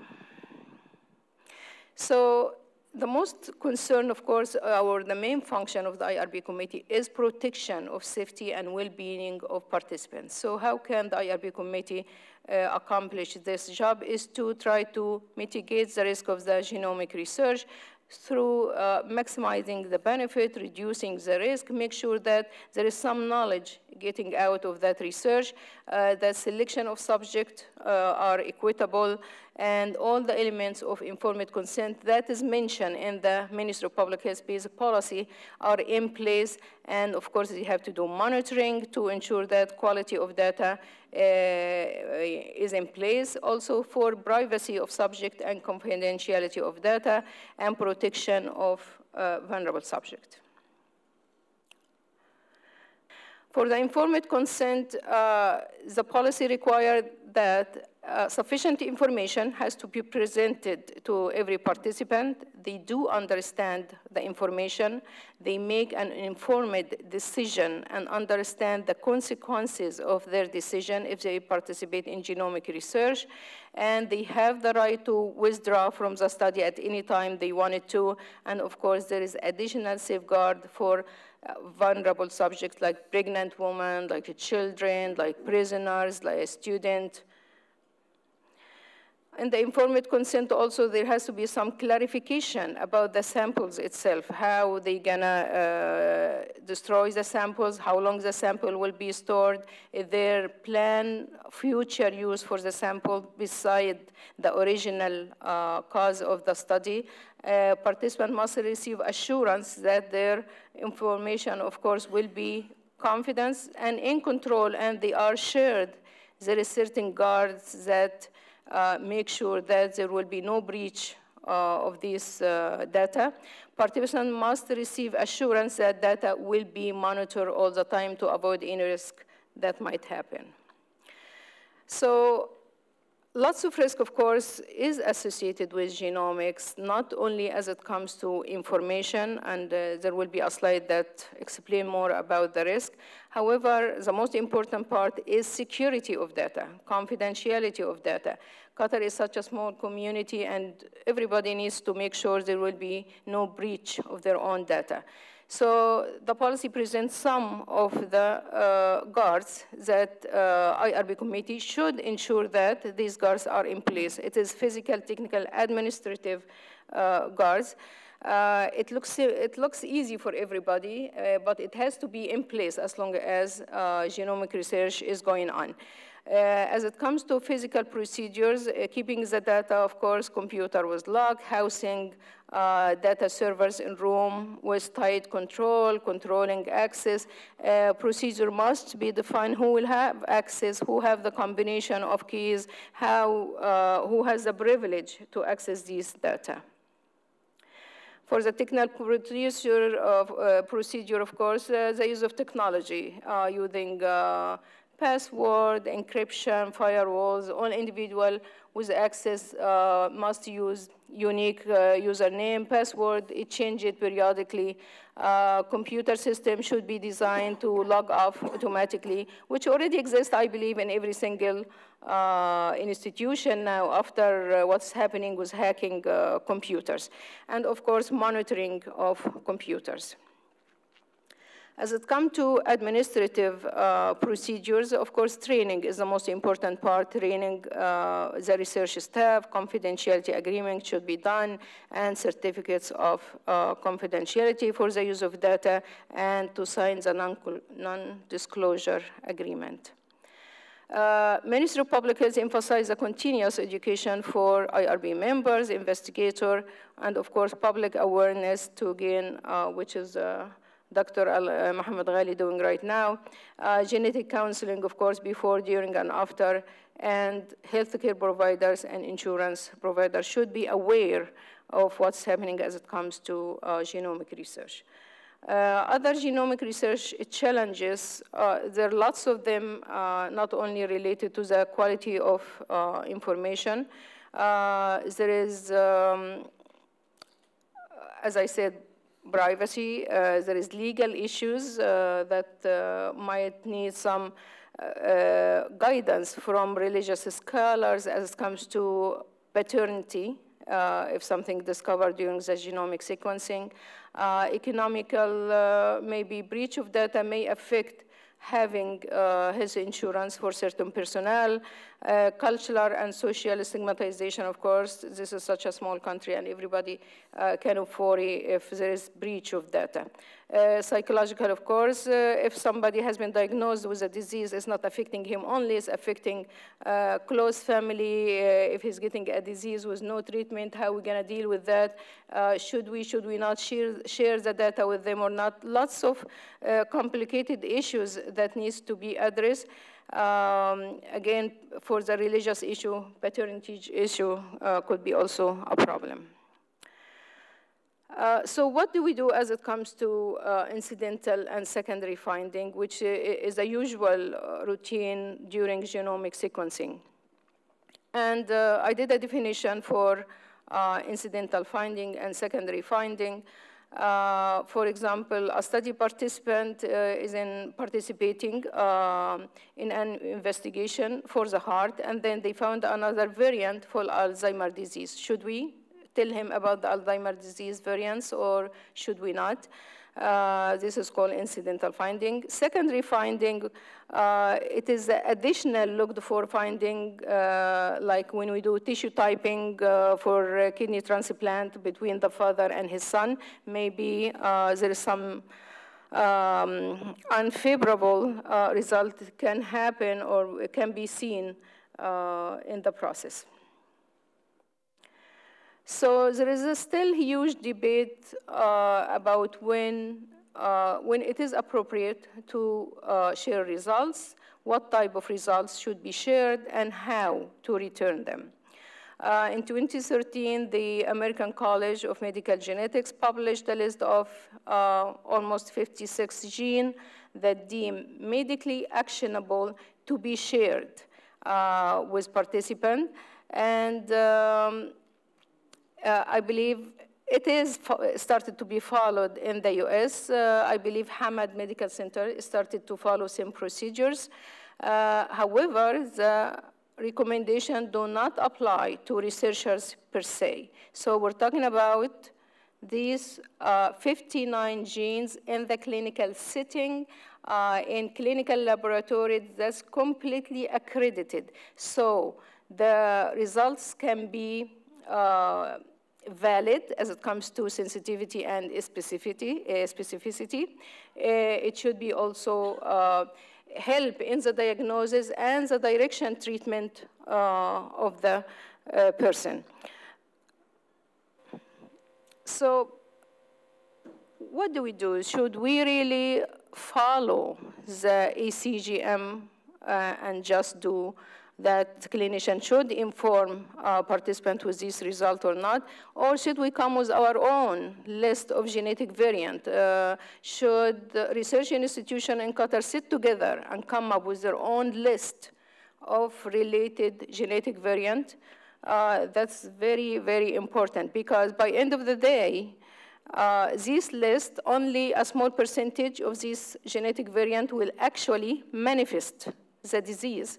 So the most concern, of course, or the main function of the IRB committee is protection of safety and well-being of participants. So how can the IRB committee accomplish this job is to try to mitigate the risk of the genomic research through maximizing the benefit, reducing the risk, make sure that there is some knowledge getting out of that research, that selection of subjects are equitable, and all the elements of informed consent that is mentioned in the Ministry of Public Health basic policy are in place. And of course, you have to do monitoring to ensure that quality of data is in place, also for privacy of subject and confidentiality of data and protection of vulnerable subject. For the informed consent, the policy required that sufficient information has to be presented to every participant. They do understand the information. They make an informed decision and understand the consequences of their decision if they participate in genomic research. And they have the right to withdraw from the study at any time they wanted to. And of course, there is additional safeguard for vulnerable subjects like pregnant women, like children, like prisoners, like students. And the informed consent also, there has to be some clarification about the samples itself, how they're gonna destroy the samples, how long the sample will be stored, their plan, future use for the sample beside the original cause of the study. Participants must receive assurance that their information, of course, will be confidence and in control, and they are shared. There is certain guards that make sure that there will be no breach of this data. Participants must receive assurance that data will be monitored all the time to avoid any risk that might happen. So lots of risk, of course, is associated with genomics, not only as it comes to information, and there will be a slide that explains more about the risk. However, the most important part is security of data, confidentiality of data. Qatar is such a small community, and everybody needs to make sure there will be no breach of their own data. So the policy presents some of the guards that IRB committee should ensure that these guards are in place. It is physical, technical, administrative guards. It looks easy for everybody, but it has to be in place as long as genomic research is going on. As it comes to physical procedures, keeping the data, of course, computer with lock, housing data servers in room with tight control, controlling access. Procedure must be defined who will have access, who have the combination of keys, how, who has the privilege to access these data. For the technical procedure, of course, the use of technology using password, encryption, firewalls. All individual with access must use unique username, password. It changes periodically. Computer system should be designed to log off automatically, which already exists, I believe, in every single institution now after what's happening with hacking computers. And of course, monitoring of computers. As it comes to administrative procedures, of course, training is the most important part. Training the research staff, confidentiality agreement should be done, and certificates of confidentiality for the use of data, and to sign the non-disclosure agreement. Ministry of Public Health emphasized the continuous education for IRB members, investigators, and of course, public awareness to gain, which is Dr. Mohammed Ghaly doing right now, genetic counseling, of course, before, during, and after, and healthcare providers and insurance providers should be aware of what's happening as it comes to genomic research. Other genomic research challenges, there are lots of them, not only related to the quality of information. There is, as I said, privacy, there is legal issues that might need some guidance from religious scholars as it comes to paternity, if something discovered during the genomic sequencing. Economical, maybe breach of data may affect having his insurance for certain personnel, cultural and social stigmatization, of course. This is such a small country, and everybody can afford if there is breach of data. Psychological, of course, if somebody has been diagnosed with a disease, it's not affecting him only, it's affecting close family. If he's getting a disease with no treatment, how are we going to deal with that? Should we not share the data with them or not? Lots of complicated issues that needs to be addressed. Again, for the religious issue, paternity issue could be also a problem. So what do we do as it comes to incidental and secondary finding, which is the usual routine during genomic sequencing? And I did a definition for incidental finding and secondary finding. For example, a study participant is participating in an investigation for the heart, and then they found another variant for Alzheimer's disease. Should we tell him about the Alzheimer's disease variants, or should we not? This is called incidental finding. Secondary finding, it is additional looked for finding, like when we do tissue typing for kidney transplant between the father and his son. Maybe there is some unfavorable result can happen or can be seen in the process. So there is a still huge debate about when it is appropriate to share results, what type of results should be shared, and how to return them. In 2013, the American College of Medical Genetics published a list of almost 56 genes that deem medically actionable to be shared with participants. And I believe it is started to be followed in the US. I believe Hamad Medical Center started to follow same procedures. However, the recommendations do not apply to researchers per se. So we're talking about these 59 genes in the clinical setting, in clinical laboratories that's completely accredited. So the results can be valid as it comes to sensitivity and specificity. It should be also help in the diagnosis and the direction treatment of the person. So what do we do? Should we really follow the ACGM and just do that clinician should inform participant with this result or not? Or should we come with our own list of genetic variant? Should the research institution in Qatar sit together and come up with their own list of related genetic variant? That's very, very important, because by end of the day, this list, only a small percentage of this genetic variant will actually manifest the disease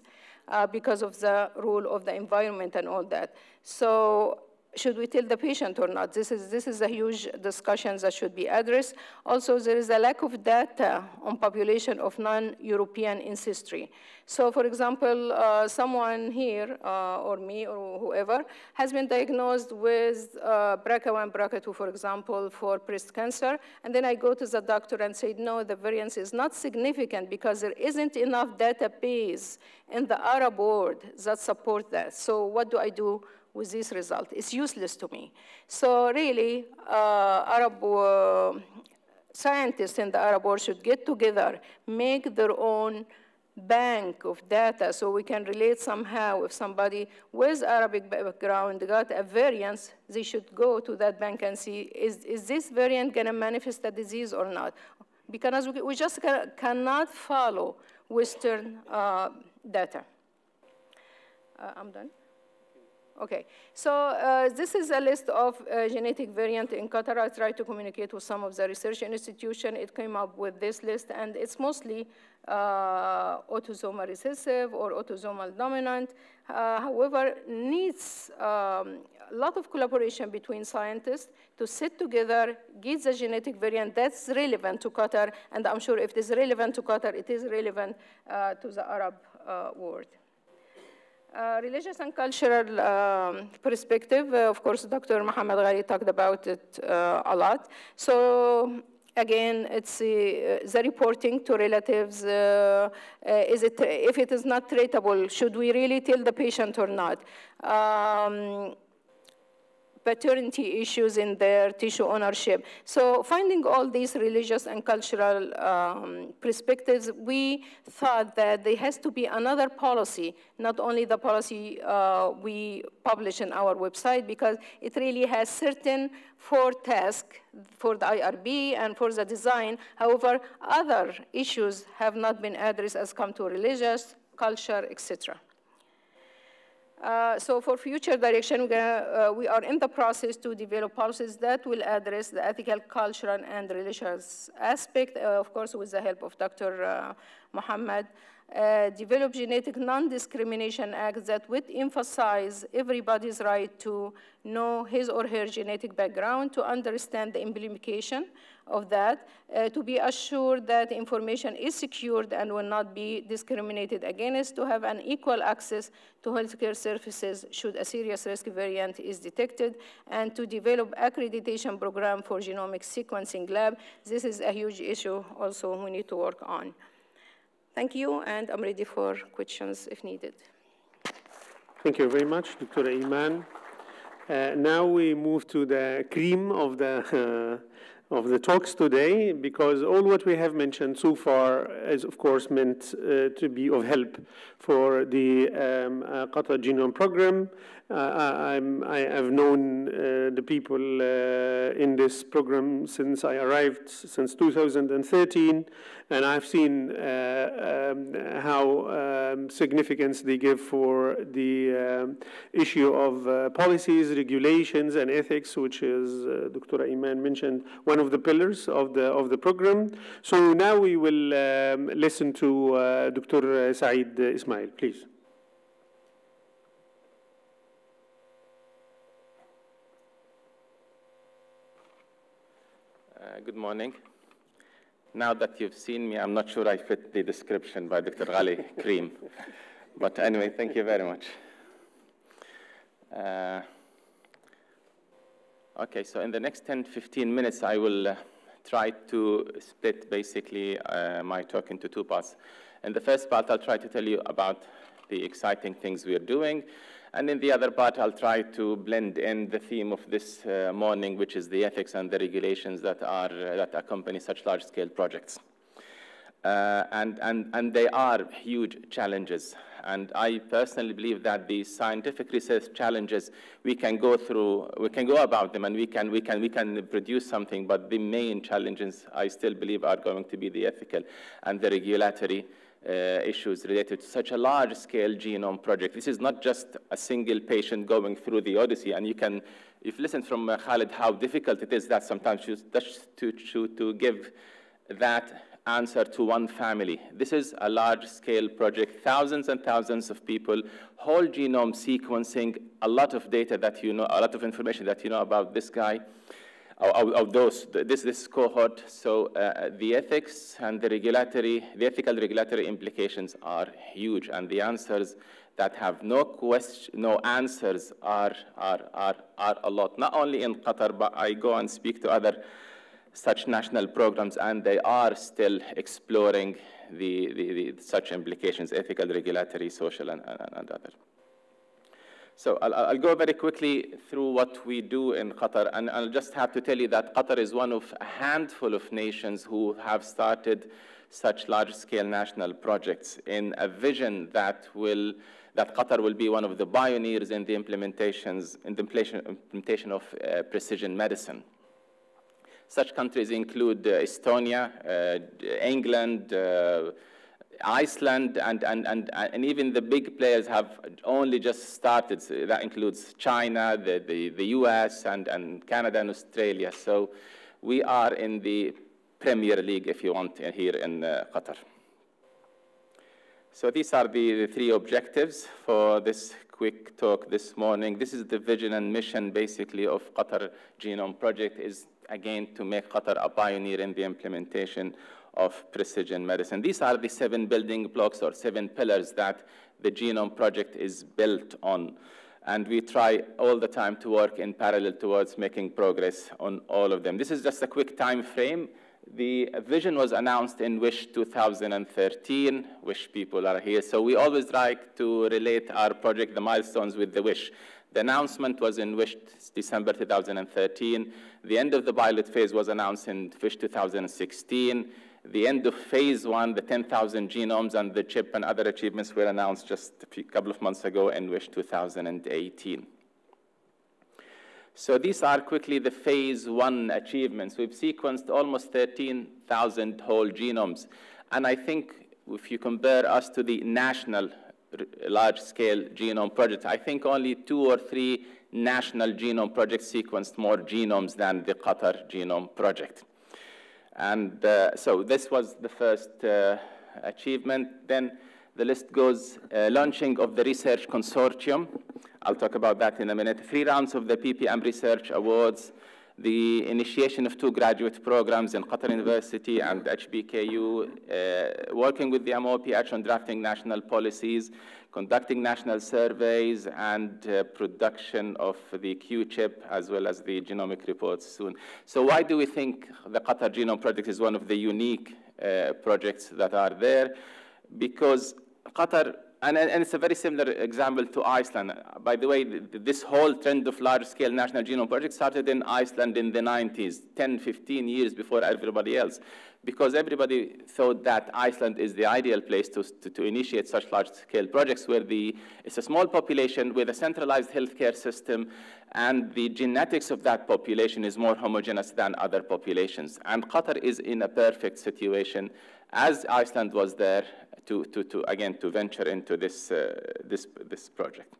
because of the role of the environment and all that. So should we tell the patient or not? This is a huge discussion that should be addressed. Also, there is a lack of data on population of non-European ancestry. So, for example, someone here, or me, or whoever, has been diagnosed with BRCA1, BRCA2, for example, for breast cancer, and then I go to the doctor and say, no, the variance is not significant because there isn't enough database in the Arab world that support that. So what do I do with this result? It's useless to me. So really, Arab scientists in the Arab world should get together, make their own bank of data so we can relate somehow. If somebody with Arabic background got a variance, they should go to that bank and see, is this variant gonna manifest a disease or not? Because we just cannot follow Western data. I'm done. Okay, so this is a list of genetic variant in Qatar. I tried to communicate with some of the research institution. It came up with this list, and it's mostly autosomal recessive or autosomal dominant. However, needs a lot of collaboration between scientists to sit together, get the genetic variant that's relevant to Qatar, and I'm sure if it is relevant to Qatar, it is relevant to the Arab world. Religious and cultural perspective, of course, Dr. Mohammed Ghaly talked about it a lot. So again, it's the reporting to relatives. If it is not treatable, should we really tell the patient or not? Paternity issues in their tissue ownership. So finding all these religious and cultural perspectives, we thought that there has to be another policy, not only the policy we publish in our website, because it really has certain four tasks for the IRB and for the design. However, other issues have not been addressed as come to religious, culture, etc. So for future direction, we are in the process to develop policies that will address the ethical, cultural, and religious aspect, of course, with the help of Dr. Mohammed. Develop genetic non-discrimination acts that would emphasize everybody's right to know his or her genetic background, to understand the implication of that, to be assured that information is secured and will not be discriminated against, to have an equal access to healthcare services should a serious risk variant is detected, and to develop accreditation program for genomic sequencing lab. This is a huge issue also we need to work on. Thank you, and I'm ready for questions if needed. Thank you very much, Dr. Iman. Now we move to the cream of the talks today, because all what we have mentioned so far is, of course, meant to be of help for the Qatar Genome Program. I have known the people in this program since I arrived, since 2013, and I've seen how significance they give for the issue of policies, regulations, and ethics, which is, Dr. Iman mentioned, one of the pillars of the program. So now we will listen to Dr. Saeed Ismail, please. Good morning. Now that you've seen me, I'm not sure I fit the description by Dr. Ghaly Cream. But anyway, thank you very much. Okay, so in the next 10-15 minutes, I will try to split basically my talk into two parts. In the first part, I'll try to tell you about the exciting things we are doing. And in the other part, I'll try to blend in the theme of this morning, which is the ethics and the regulations that are that accompany such large-scale projects. And they are huge challenges. And I personally believe that the scientific research challenges, we can go through, we can go about them, and we can produce something. But the main challenges, I still believe, are going to be the ethical and the regulatory issues related to such a large-scale genome project. This is not just a single patient going through the odyssey, and you can, if you listen from Khaled, how difficult it is that sometimes to give that answer to one family. This is a large-scale project, thousands and thousands of people, whole genome sequencing, a lot of data that you know, a lot of information that you know about this guy. Of those, this cohort, so the ethics and the regulatory, the ethical regulatory implications are huge, and the answers that have no question, no answers are a lot. Not only in Qatar, but I go and speak to other such national programs, and they are still exploring the such implications, ethical, regulatory, social, and other. So I'll go very quickly through what we do in Qatar, and I'll just have to tell you that Qatar is one of a handful of nations who have started such large-scale national projects in a vision that will, that Qatar will be one of the pioneers in the implementation of precision medicine. Such countries include Estonia, England, Iceland, and even the big players have only just started. So that includes China, the US, and Canada, and Australia. So we are in the Premier League, if you want, here in Qatar. So these are the three objectives for this quick talk this morning. This is the vision and mission, basically, of Qatar Genome Project, is, again, to make Qatar a pioneer in the implementation of precision medicine. These are the 7 building blocks or 7 pillars that the Genome Project is built on. And we try all the time to work in parallel towards making progress on all of them. This is just a quick time frame. The vision was announced in WISH 2013. WISH people are here. So we always like to relate our project, the milestones, with the WISH. The announcement was in WISH December 2013. The end of the pilot phase was announced in WISH 2016. The end of phase one, the 10,000 genomes and the chip and other achievements were announced just a couple of months ago in WISH 2018. So these are quickly the phase one achievements. We've sequenced almost 13,000 whole genomes. And I think if you compare us to the national large-scale genome projects, I think only 2 or 3 national genome projects sequenced more genomes than the Qatar Genome Project. And so this was the first achievement. Then the list goes, launching of the research consortium. I'll talk about that in a minute. 3 rounds of the PPM Research Awards, the initiation of 2 graduate programs in Qatar University and HBKU, working with the MOPH on drafting national policies, conducting national surveys, and production of the Q-Chip, as well as the genomic reports soon. So why do we think the Qatar Genome Project is one of the unique projects that are there? Because Qatar, and it's a very similar example to Iceland. By the way, this whole trend of large-scale national genome projects started in Iceland in the 90s, 10, 15 years before everybody else, because everybody thought that Iceland is the ideal place to initiate such large-scale projects, where it's a small population with a centralized healthcare system, and the genetics of that population is more homogeneous than other populations. And Qatar is in a perfect situation, as Iceland was there, to venture into this, this project.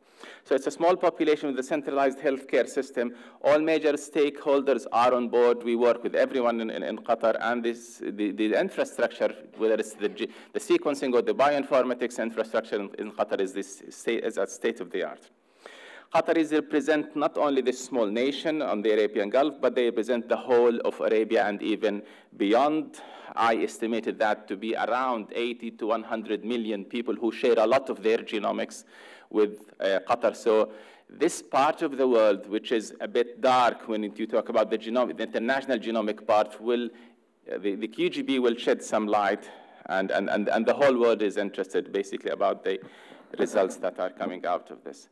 So it's a small population with a centralized healthcare system. All major stakeholders are on board. We work with everyone in Qatar, and the infrastructure, whether it's the sequencing or the bioinformatics infrastructure in Qatar, is at state of the art. Qataris represent not only this small nation on the Arabian Gulf, but they represent the whole of Arabia and even beyond. I estimated that to be around 80 to 100 million people who share a lot of their genomics with Qatar. So this part of the world, which is a bit dark when you talk about the international genomic part, will the QGB will shed some light, and the whole world is interested basically about the results that are coming out of this.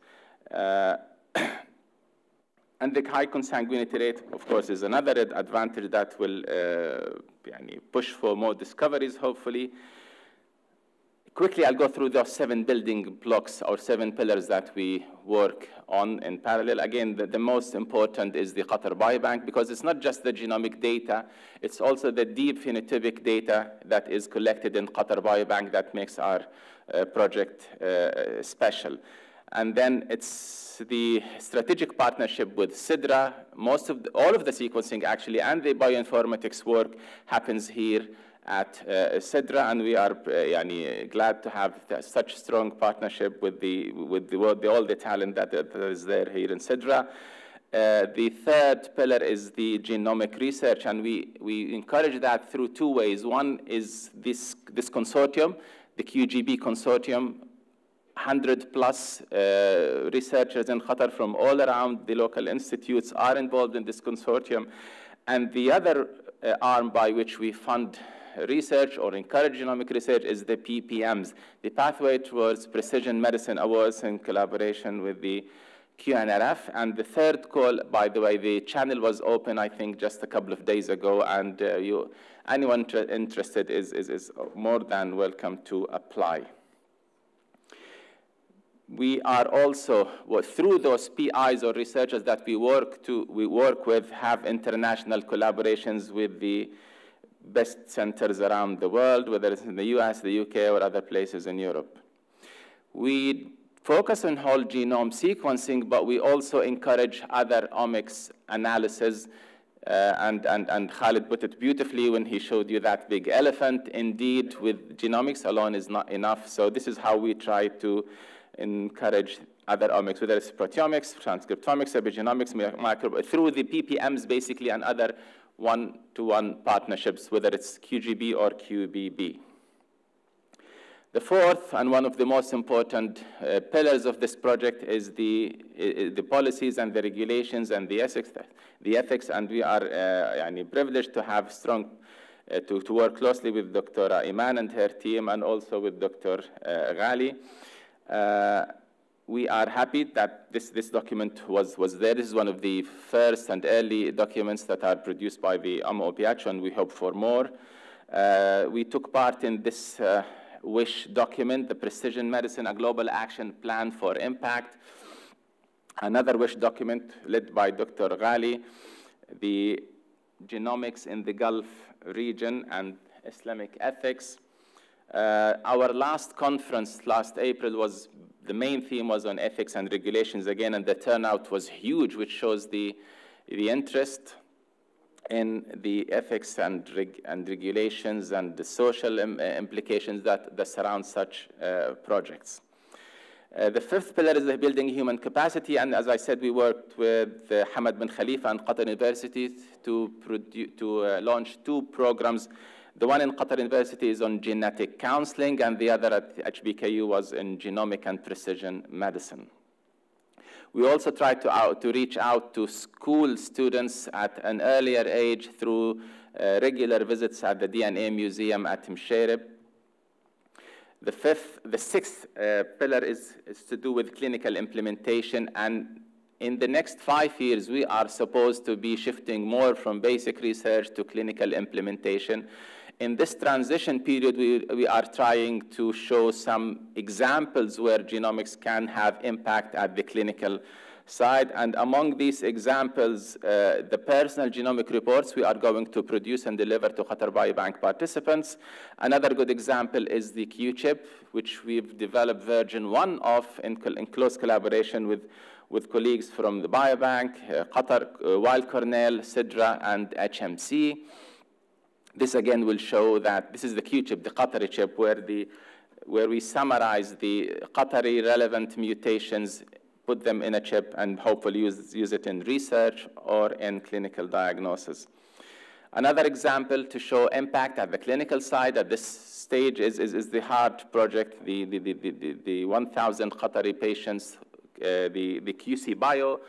And the high consanguinity rate, of course, is another advantage that will push for more discoveries, hopefully. Quickly, I'll go through those 7 building blocks or 7 pillars that we work on in parallel. Again, the most important is the Qatar Biobank, because it's not just the genomic data, it's also the deep phenotypic data that is collected in Qatar Biobank that makes our project special. And then it's the strategic partnership with SIDRA. All of the sequencing, actually, and the bioinformatics work happens here at SIDRA, and we are glad to have such strong partnership with all the talent that is there here in SIDRA. The third pillar is the genomic research, and we encourage that through 2 ways. One is this consortium, the QGB consortium, 100+ researchers in Qatar from all around the local institutes are involved in this consortium. And the other arm by which we fund research or encourage genomic research is the PPMs, the Pathway Towards Precision Medicine Awards, in collaboration with the QNRF. And the third call, by the way, the channel was open, I think, just a couple of days ago, and anyone interested is more than welcome to apply. We are also, through those PIs or researchers that we work with, have international collaborations with the best centers around the world, whether it's in the US, the UK, or other places in Europe. We focus on whole genome sequencing, but we also encourage other omics analysis. And Khaled put it beautifully when he showed you that big elephant. Indeed, with genomics alone is not enough. So this is how we try to encourage other omics, whether it's proteomics, transcriptomics, epigenomics, through the PPMs, basically, and other one-to-one partnerships, whether it's QGB or QBB. The fourth and one of the most important pillars of this project is the policies and the regulations and the ethics. And we are privileged to have strong, to work closely with Dr. Iman and her team, and also with Dr. Ghaly. We are happy that this document was there. This is one of the first and early documents that are produced by the OPH, and we hope for more. We took part in this WISH document, the Precision Medicine, a Global Action Plan for Impact, another WISH document led by Dr. Ghaly, the Genomics in the Gulf Region and Islamic Ethics. Our last conference last April was, the main theme was on ethics and regulations again, and the turnout was huge, which shows the interest in the ethics and regulations and the social implications that surround such projects. The fifth pillar is the building human capacity, and as I said, we worked with Hamad bin Khalifa and Qatar University to launch 2 programs. The one in Qatar University is on genetic counseling, and the other at HBKU was in genomic and precision medicine. We also try to reach out to school students at an earlier age through regular visits at the DNA Museum at Msherib. The sixth pillar is to do with clinical implementation, and in the next 5 years, we are supposed to be shifting more from basic research to clinical implementation. In this transition period, we are trying to show some examples where genomics can have impact at the clinical side. And among these examples, the personal genomic reports we are going to produce and deliver to Qatar Biobank participants. Another good example is the Q-Chip, which we've developed version 1 of in close collaboration with colleagues from the Biobank, Qatar, Weill Cornell, SIDRA, and HMC. This again will show that this is the Q-chip, the Qatari chip, where we summarize the Qatari relevant mutations put them in a chip and hopefully use it in research or in clinical diagnosis. Another example to show impact at the clinical side at this stage is the HEART project, the 1,000 Qatari patients, the QC Bio.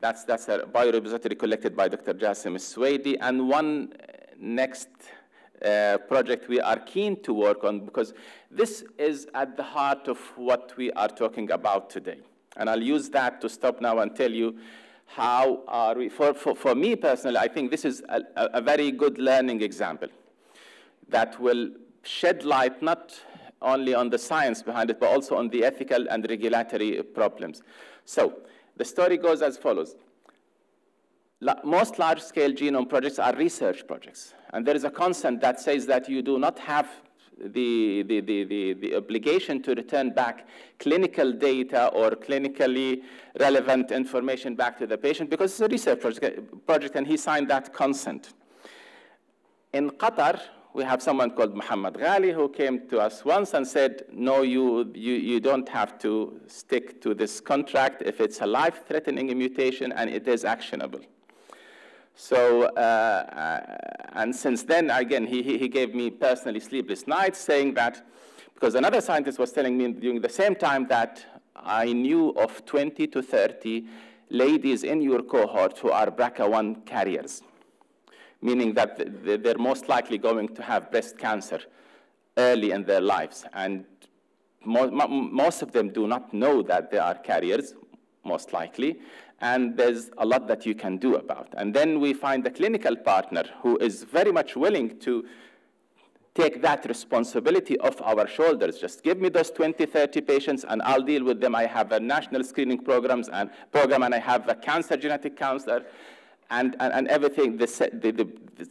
That's a biorepository collected by Dr. Jassim Suwaidi. And one next project we are keen to work on, because this is at the heart of what we are talking about today. And I'll use that to stop now and tell you how are we, for me personally, I think this is a very good learning example that will shed light not only on the science behind it, but also on the ethical and regulatory problems. So the story goes as follows. Most large-scale genome projects are research projects. And there is a consent that says that you do not have the obligation to return back clinical data or clinically relevant information back to the patient, because it's a research project, and he signed that consent. In Qatar, we have someone called Mohammed Ghaly who came to us once and said, no, you don't have to stick to this contract if it's a life-threatening mutation and it is actionable. So, and since then, again, he gave me personally sleepless nights, saying that, because another scientist was telling me during the same time that I knew of 20 to 30 ladies in your cohort who are BRCA1 carriers, meaning that they're most likely going to have breast cancer early in their lives. And most of them do not know that they are carriers, most likely. And there's a lot that you can do about. And then we find a clinical partner who is very much willing to take that responsibility off our shoulders. Just give me those 20, 30 patients, and I'll deal with them. I have a national screening program, and I have a cancer genetic counselor, and everything. The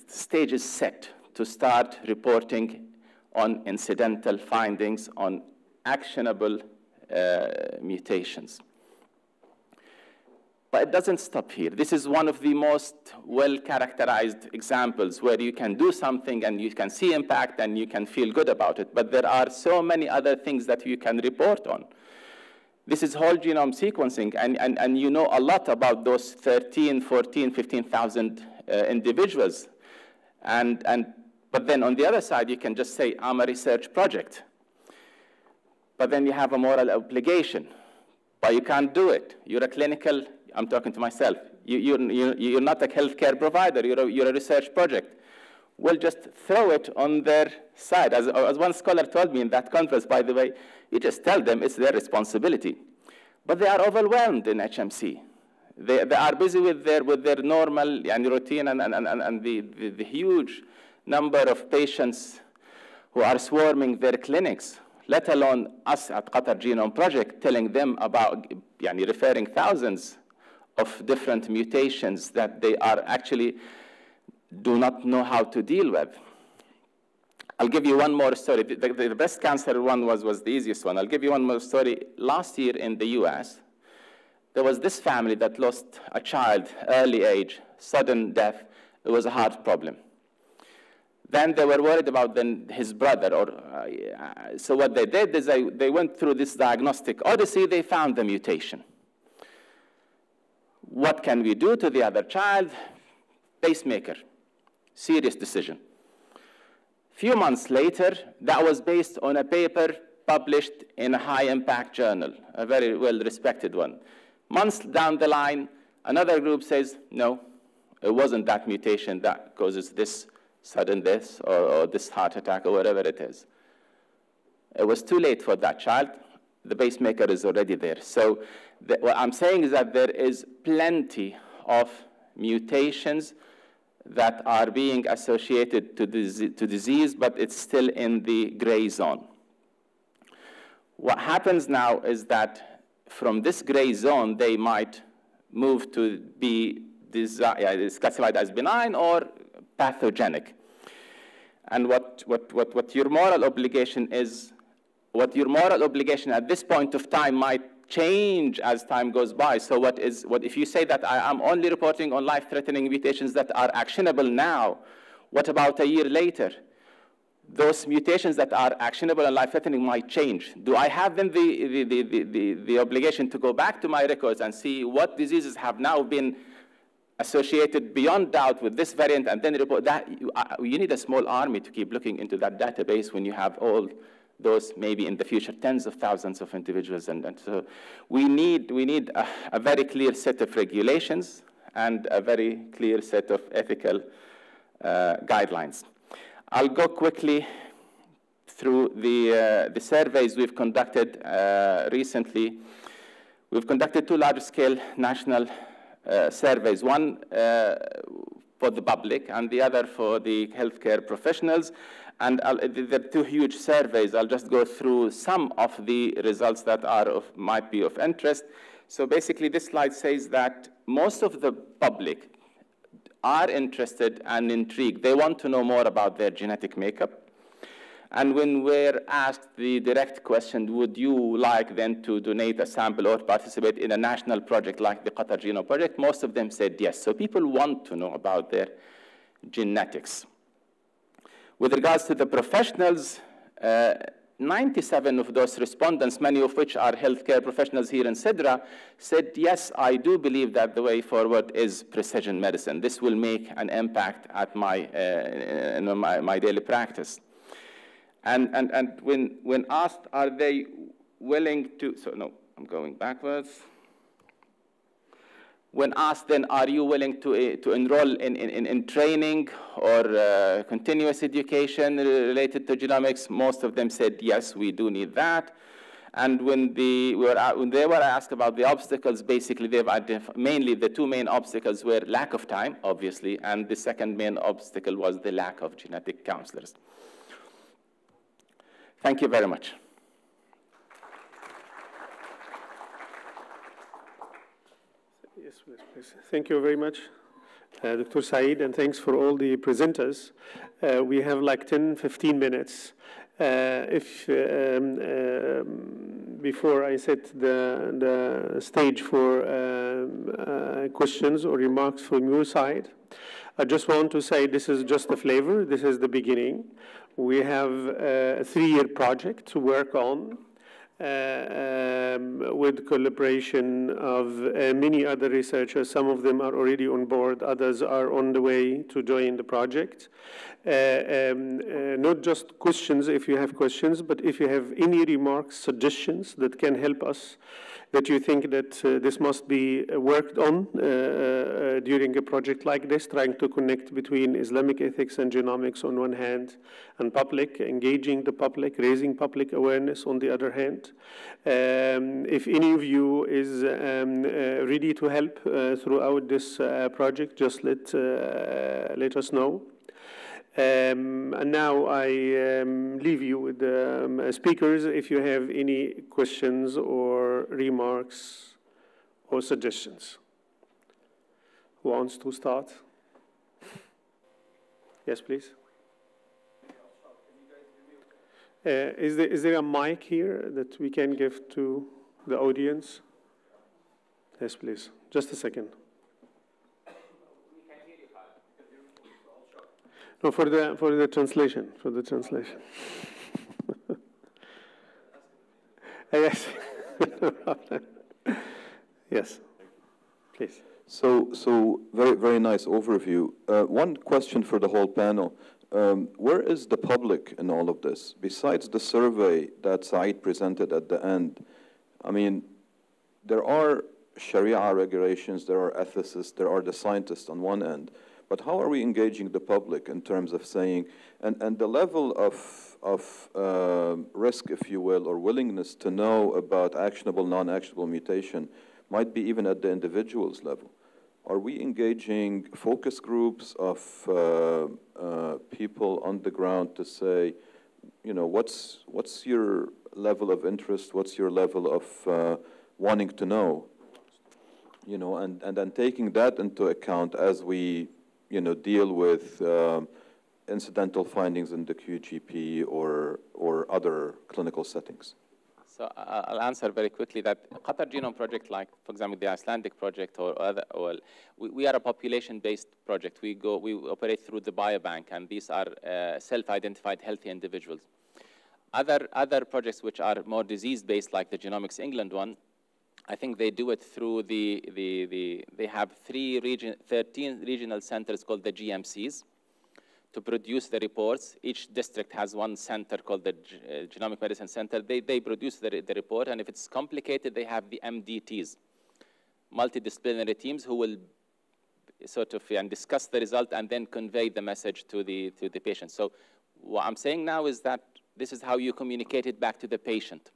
stage is set to start reporting on incidental findings on actionable mutations. But it doesn't stop here. This is one of the most well-characterized examples where you can do something and you can see impact and you can feel good about it. But there are so many other things that you can report on. This is whole genome sequencing, and you know a lot about those 13, 14, 15,000 individuals. But then on the other side, you can just say, I'm a research project. But then you have a moral obligation. But you can't do it. You're a clinical, I'm talking to myself. You're not a healthcare provider. You're a research project. We'll just throw it on their side. As one scholar told me in that conference, by the way, you just tell them it's their responsibility. But they are overwhelmed in HMC. They are busy with their normal and routine and the huge number of patients who are swarming their clinics, let alone us at Qatar Genome Project telling them about, referring thousands of different mutations that they are actually do not know how to deal with. I'll give you one more story. The breast cancer one was the easiest one. I'll give you one more story. Last year in the US, there was this family that lost a child, early age, sudden death. It was a heart problem. Then they were worried about his brother. So what they did is they went through this diagnostic odyssey. They found the mutation. What can we do to the other child? Pacemaker. Serious decision. Few months later, that was based on a paper published in a high-impact journal, a very well-respected one. Months down the line, another group says, no, it wasn't that mutation that causes this sudden death or this heart attack or whatever it is. It was too late for that child. The pacemaker is already there. So what I'm saying is that there is plenty of mutations that are being associated to disease, but it's still in the gray zone. What happens now is that from this gray zone, they might move to be classified as benign or pathogenic. And what your moral obligation at this point of time might change as time goes by. So what if you say that I am only reporting on life-threatening mutations that are actionable now, what about a year later? those mutations that are actionable and life-threatening might change. Do I have then the obligation to go back to my records and see what diseases have now been associated beyond doubt with this variant and then report that? You need a small army to keep looking into that database when you have all those, maybe in the future, tens of thousands of individuals. And so we need a very clear set of regulations and a very clear set of ethical guidelines. I'll go quickly through the surveys we've conducted recently. We've conducted two large-scale national surveys, one for the public and the other for the healthcare professionals. And there are two huge surveys. I'll just go through some of the results that are might be of interest. So basically, this slide says that most of the public are interested and intrigued. They want to know more about their genetic makeup. And when we're asked the direct question, would you like then to donate a sample or participate in a national project like the Qatar Genome Project, most of them said yes. So people want to know about their genetics. With regards to the professionals, 97 of those respondents, many of which are healthcare professionals here in SIDRA, said, yes, I do believe that the way forward is precision medicine. This will make an impact at my daily practice. And when asked, are they willing to, so no, I'm going backwards. When asked then, are you willing to enroll in training or continuous education related to genomics, most of them said, yes, we do need that. And when they were asked about the obstacles, basically, they've identified mainly the two main obstacles were lack of time, obviously, and the second main obstacle was the lack of genetic counselors. Thank you very much. Thank you very much, Dr. Saeed, and thanks for all the presenters. We have like 10, 15 minutes. Before I set the stage for questions or remarks from your side, I just want to say this is just the flavor. This is the beginning. We have a 3-year project to work on. With collaboration of many other researchers. Some of them are already on board, others are on the way to join the project. Not just questions if you have questions, but if you have any remarks, suggestions that can help us, that you think that this must be worked on during a project like this, trying to connect between Islamic ethics and genomics on one hand, and public, engaging the public, raising public awareness on the other hand. If any of you is ready to help throughout this project, just let us know. And now I leave you with the speakers if you have any questions or remarks or suggestions. Who wants to start? Yes, please. Is there a mic here that we can give to the audience? Yes, please. Just a second. No, for the translation, for the translation. Yes. Yes. Please. So very, very nice overview. One question for the whole panel. Where is the public in all of this? Besides the survey that Saeed presented at the end, I mean, there are Sharia regulations, there are ethicists, there are the scientists on one end. But how are we engaging the public in terms of saying, and the level of risk, if you will, or willingness to know about actionable, non-actionable mutation might be even at the individual's level. Are we engaging focus groups of people on the ground to say, you know, what's your level of interest, what's your level of wanting to know? You know, and then taking that into account as we, you know, deal with incidental findings in the QGP or other clinical settings. So I'll answer very quickly that Qatar Genome Project, like, for example, the Icelandic project or other, we are a population-based project. We operate through the biobank, and these are self-identified healthy individuals. Other projects which are more disease-based, like the Genomics England one, I think they do it through they have 13 regional centers called the GMCs to produce the reports. Each district has one center called the Genomic Medicine Center. They produce the report, and if it's complicated, they have the MDTs, multidisciplinary teams, who will sort of discuss the result and then convey the message to the patient. So what I'm saying now is that this is how you communicate it back to the patient.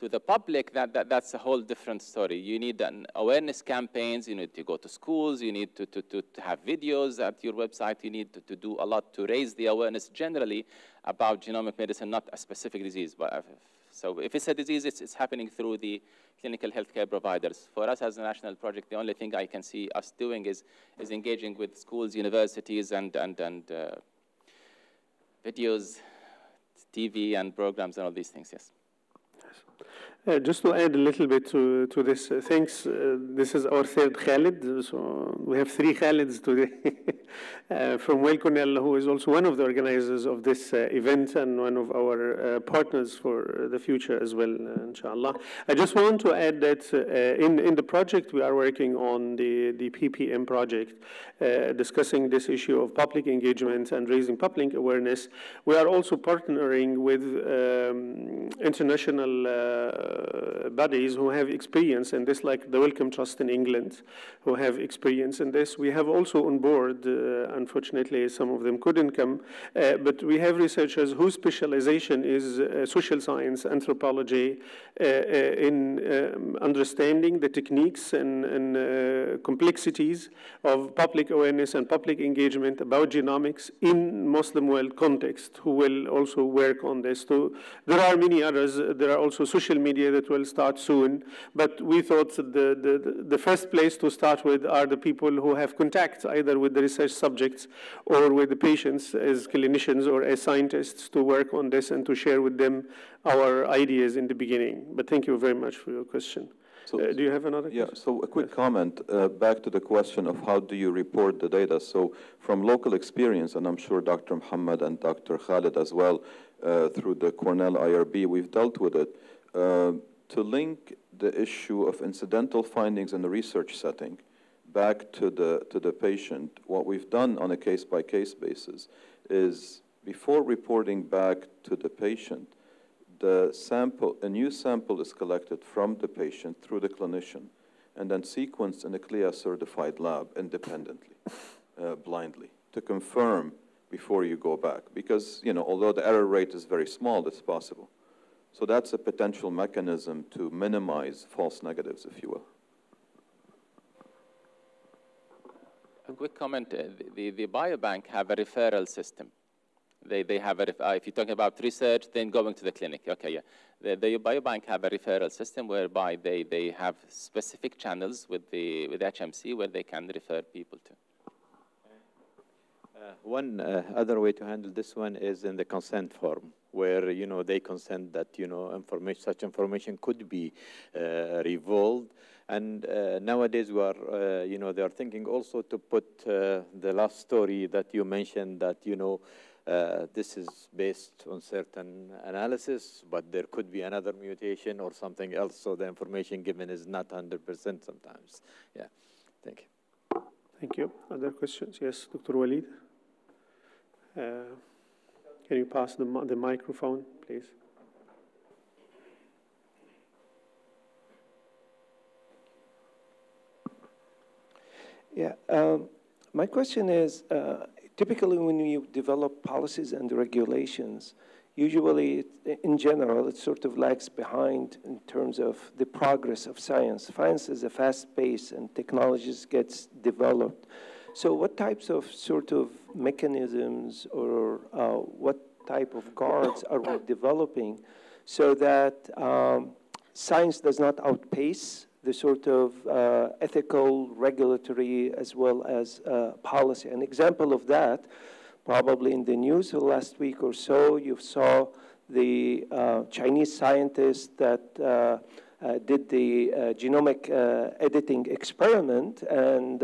To the public, that's a whole different story. You need awareness campaigns, you need to go to schools, you need to have videos at your website, you need to do a lot to raise the awareness generally about genomic medicine, not a specific disease. But so if it's a disease, it's happening through the clinical healthcare providers. For us as a national project, the only thing I can see us doing is engaging with schools, universities, and videos, TV, and programs, and all these things, yes. Just to add a little bit to this, thanks. This is our third Khaled, so we have three Khaleds today from Weill Cornell, who is also one of the organizers of this event and one of our partners for the future as well, inshallah. I just want to add that in the project, we are working on the PPM project, discussing this issue of public engagement and raising public awareness. We are also partnering with international bodies who have experience in this, like the Wellcome Trust in England, who have experience in this. We have also on board, unfortunately some of them couldn't come, but we have researchers whose specialization is social science, anthropology, in understanding the techniques and complexities of public awareness and public engagement about genomics in Muslim world context, who will also work on this. So there are many others. There are also social media that will start soon, but we thought the first place to start with are the people who have contacts either with the research subjects or with the patients as clinicians or as scientists, to work on this and to share with them our ideas in the beginning. But thank you very much for your question. So, do you have another question? Yeah, so a quick comment back to the question of how do you report the data. So from local experience, and I'm sure Dr. Mohammed and Dr. Khaled as well, through the Cornell IRB, we've dealt with it. To link the issue of incidental findings in the research setting back to the patient, what we've done on a case-by-case basis is, before reporting back to the patient, a new sample is collected from the patient through the clinician and then sequenced in a CLIA-certified lab independently, blindly, to confirm before you go back. Because, you know, although the error rate is very small, that's possible. So that's a potential mechanism to minimize false negatives, if you will. A quick comment. The biobank have a referral system. They have a, if you're talking about research, then going to the clinic. Okay, yeah. The biobank have a referral system whereby they have specific channels with HMC where they can refer people to. One other way to handle this one is in the consent form, where, you know, they consent that, you know, information, such information could be revealed. And nowadays we are, you know, they are thinking also to put the last story that you mentioned, that, you know, this is based on certain analysis, but there could be another mutation or something else, so the information given is not 100% sometimes. Yeah, thank you. Thank you. Other questions? Yes, Dr. Waleed. Can you pass the microphone, please? Yeah, my question is, typically when you develop policies and regulations, usually, in general, it sort of lags behind in terms of the progress of science. Science is a fast pace and technologies gets developed. So what types of sort of mechanisms or what type of guards are we developing so that science does not outpace the sort of ethical, regulatory, as well as policy? An example of that, probably in the news last week or so, you saw the Chinese scientist that did the genomic editing experiment, and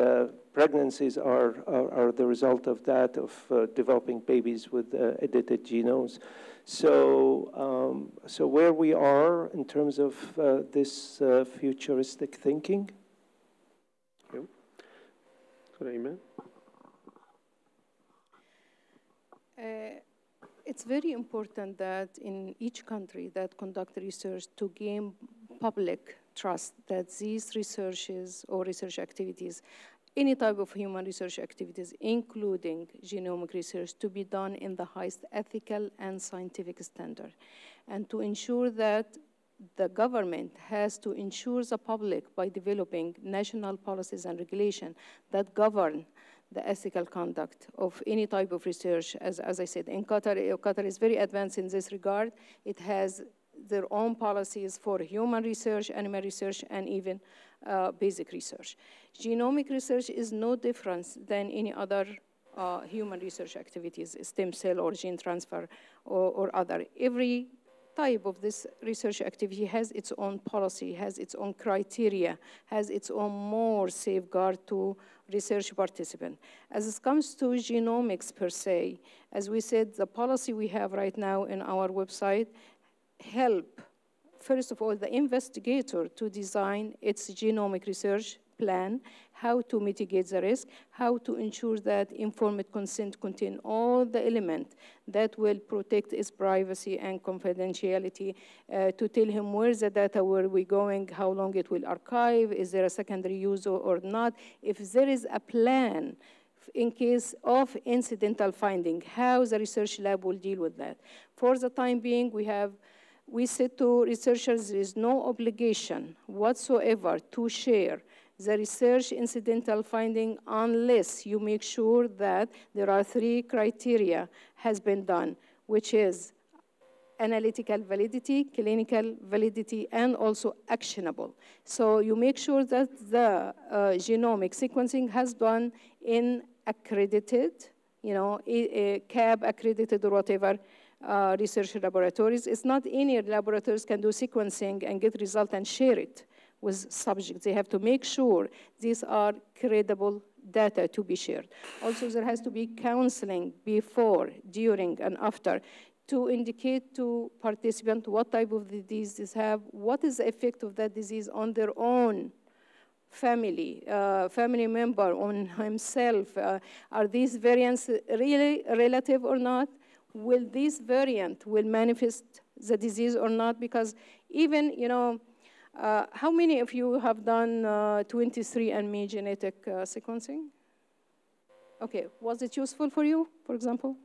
pregnancies are the result of that, of developing babies with edited genomes. So, so where we are in terms of this futuristic thinking. Okay. Iman. It's very important that in each country that conduct research to gain public trust that these researches or research activities, any type of human research activities, including genomic research, to be done in the highest ethical and scientific standard. And to ensure that the government has to ensure the public by developing national policies and regulation that govern the ethical conduct of any type of research. As I said, in Qatar is very advanced in this regard. It has their own policies for human research, animal research, and even basic research. Genomic research is no different than any other human research activities, stem cell or gene transfer or other. Every type of this research activity has its own policy, has its own criteria, has its own more safeguard to research participant. As it comes to genomics per se, as we said, the policy we have right now in our website help, first of all, the investigator to design its genomic research plan, how to mitigate the risk, how to ensure that informed consent contains all the elements that will protect his privacy and confidentiality, to tell him where's the data, where we're going, how long it will archive, is there a secondary use or not. If there is a plan in case of incidental finding, how the research lab will deal with that. For the time being, we said to researchers there is no obligation whatsoever to share the research incidental finding unless you make sure that there are three criteria has been done, which is analytical validity, clinical validity, and also actionable. So you make sure that the genomic sequencing has done in accredited, you know, CAB accredited or whatever, research laboratories. It's not any laboratories can do sequencing and get result and share it with subjects. They have to make sure these are credible data to be shared. Also, there has to be counseling before, during, and after to indicate to participants what type of disease they have, what is the effect of that disease on their own family member, on himself. Are these variants really relative or not? Will this variant will manifest the disease or not? Because even, you know, how many of you have done 23andMe genetic sequencing? Okay, was it useful for you, for example?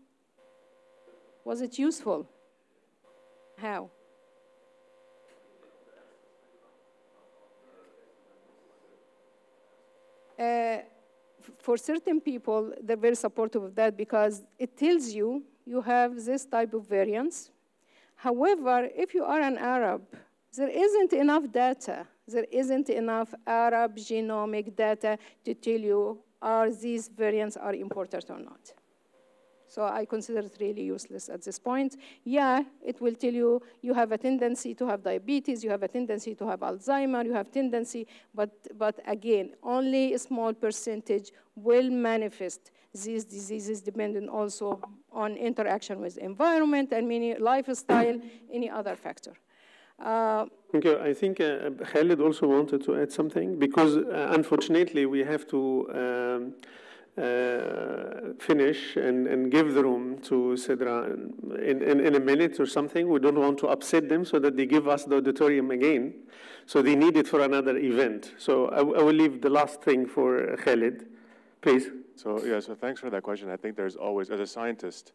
Was it useful? How? For certain people, they're very supportive of that because it tells you you have this type of variance. However, if you are an Arab, there isn't enough data. There isn't enough Arab genomic data to tell you are these variants are important or not. So I consider it really useless at this point. Yeah, it will tell you you have a tendency to have diabetes, you have a tendency to have Alzheimer's, you have tendency, but again, only a small percentage will manifest these diseases depending also on interaction with environment and many lifestyle, any other factor. I think Khaled also wanted to add something because unfortunately we have to finish and give the room to Sidra in a minute or something. We don't want to upset them so that they give us the auditorium again. So they need it for another event. So I will leave the last thing for Khaled, please. So yeah, so thanks for that question. I think there's always, as a scientist,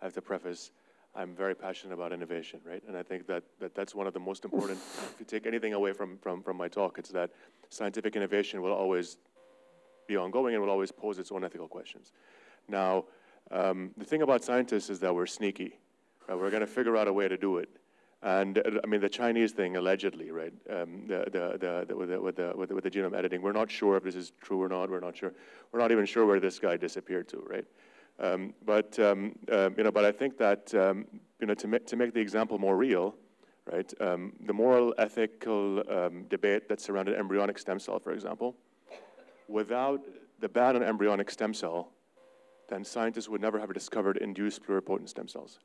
I have to preface, I'm very passionate about innovation, right? And I think that's one of the most important, if you take anything away from my talk, it's that scientific innovation will always be ongoing and will always pose its own ethical questions. Now, the thing about scientists is that we're sneaky, right? We're going to figure out a way to do it. And I mean, the Chinese thing, allegedly, right? With the genome editing, we're not sure if this is true or not. We're not sure. We're not even sure where this guy disappeared to, right? But I think that to make the example more real, right? The moral, ethical debate that surrounded embryonic stem cell, for example, without the ban on embryonic stem cell, then scientists would never have discovered induced pluripotent stem cells.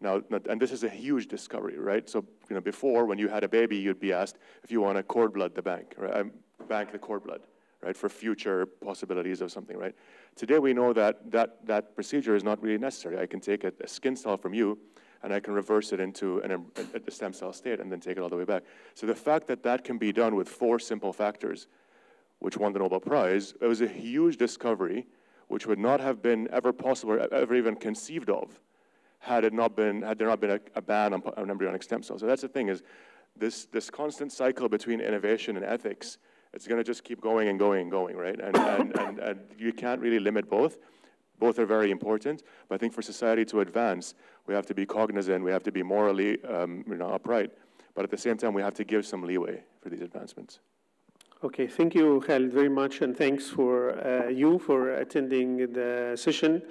Now, and this is a huge discovery, right? So, before, when you had a baby, you'd be asked if you want to cord blood the bank, right? Bank the cord blood, right? For future possibilities of something, right? Today, we know that that procedure is not really necessary. I can take a skin cell from you, and I can reverse it into a stem cell state and then take it all the way back. So the fact that that can be done with 4 simple factors, which won the Nobel Prize, it was a huge discovery, which would not have been ever possible, or ever even conceived of, had there not been a ban on embryonic stem cells. So that's the thing, is this constant cycle between innovation and ethics, it's going to just keep going and going and going, right? And you can't really limit both. Both are very important, but I think for society to advance, we have to be cognizant, we have to be morally upright, but at the same time, we have to give some leeway for these advancements. Okay, thank you, Khaled, very much, and thanks for you for attending the session,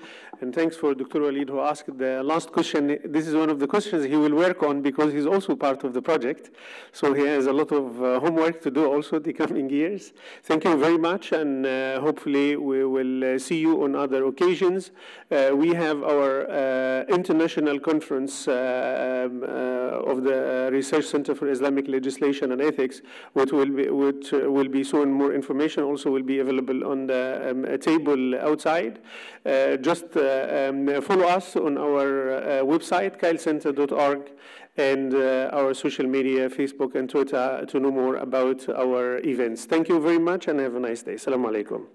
and thanks for Dr. Walid, who asked the last question. This is one of the questions he will work on because he's also part of the project, so he has a lot of homework to do also the coming years. Thank you very much, and hopefully we will see you on other occasions. We have our international conference of the Research Center for Islamic Legislation and Ethics, which will be soon. More information also will be available on the table outside. Just follow us on our website, khalecenter.org, and our social media, Facebook and Twitter, to know more about our events. Thank you very much and have a nice day. Assalamu alaikum.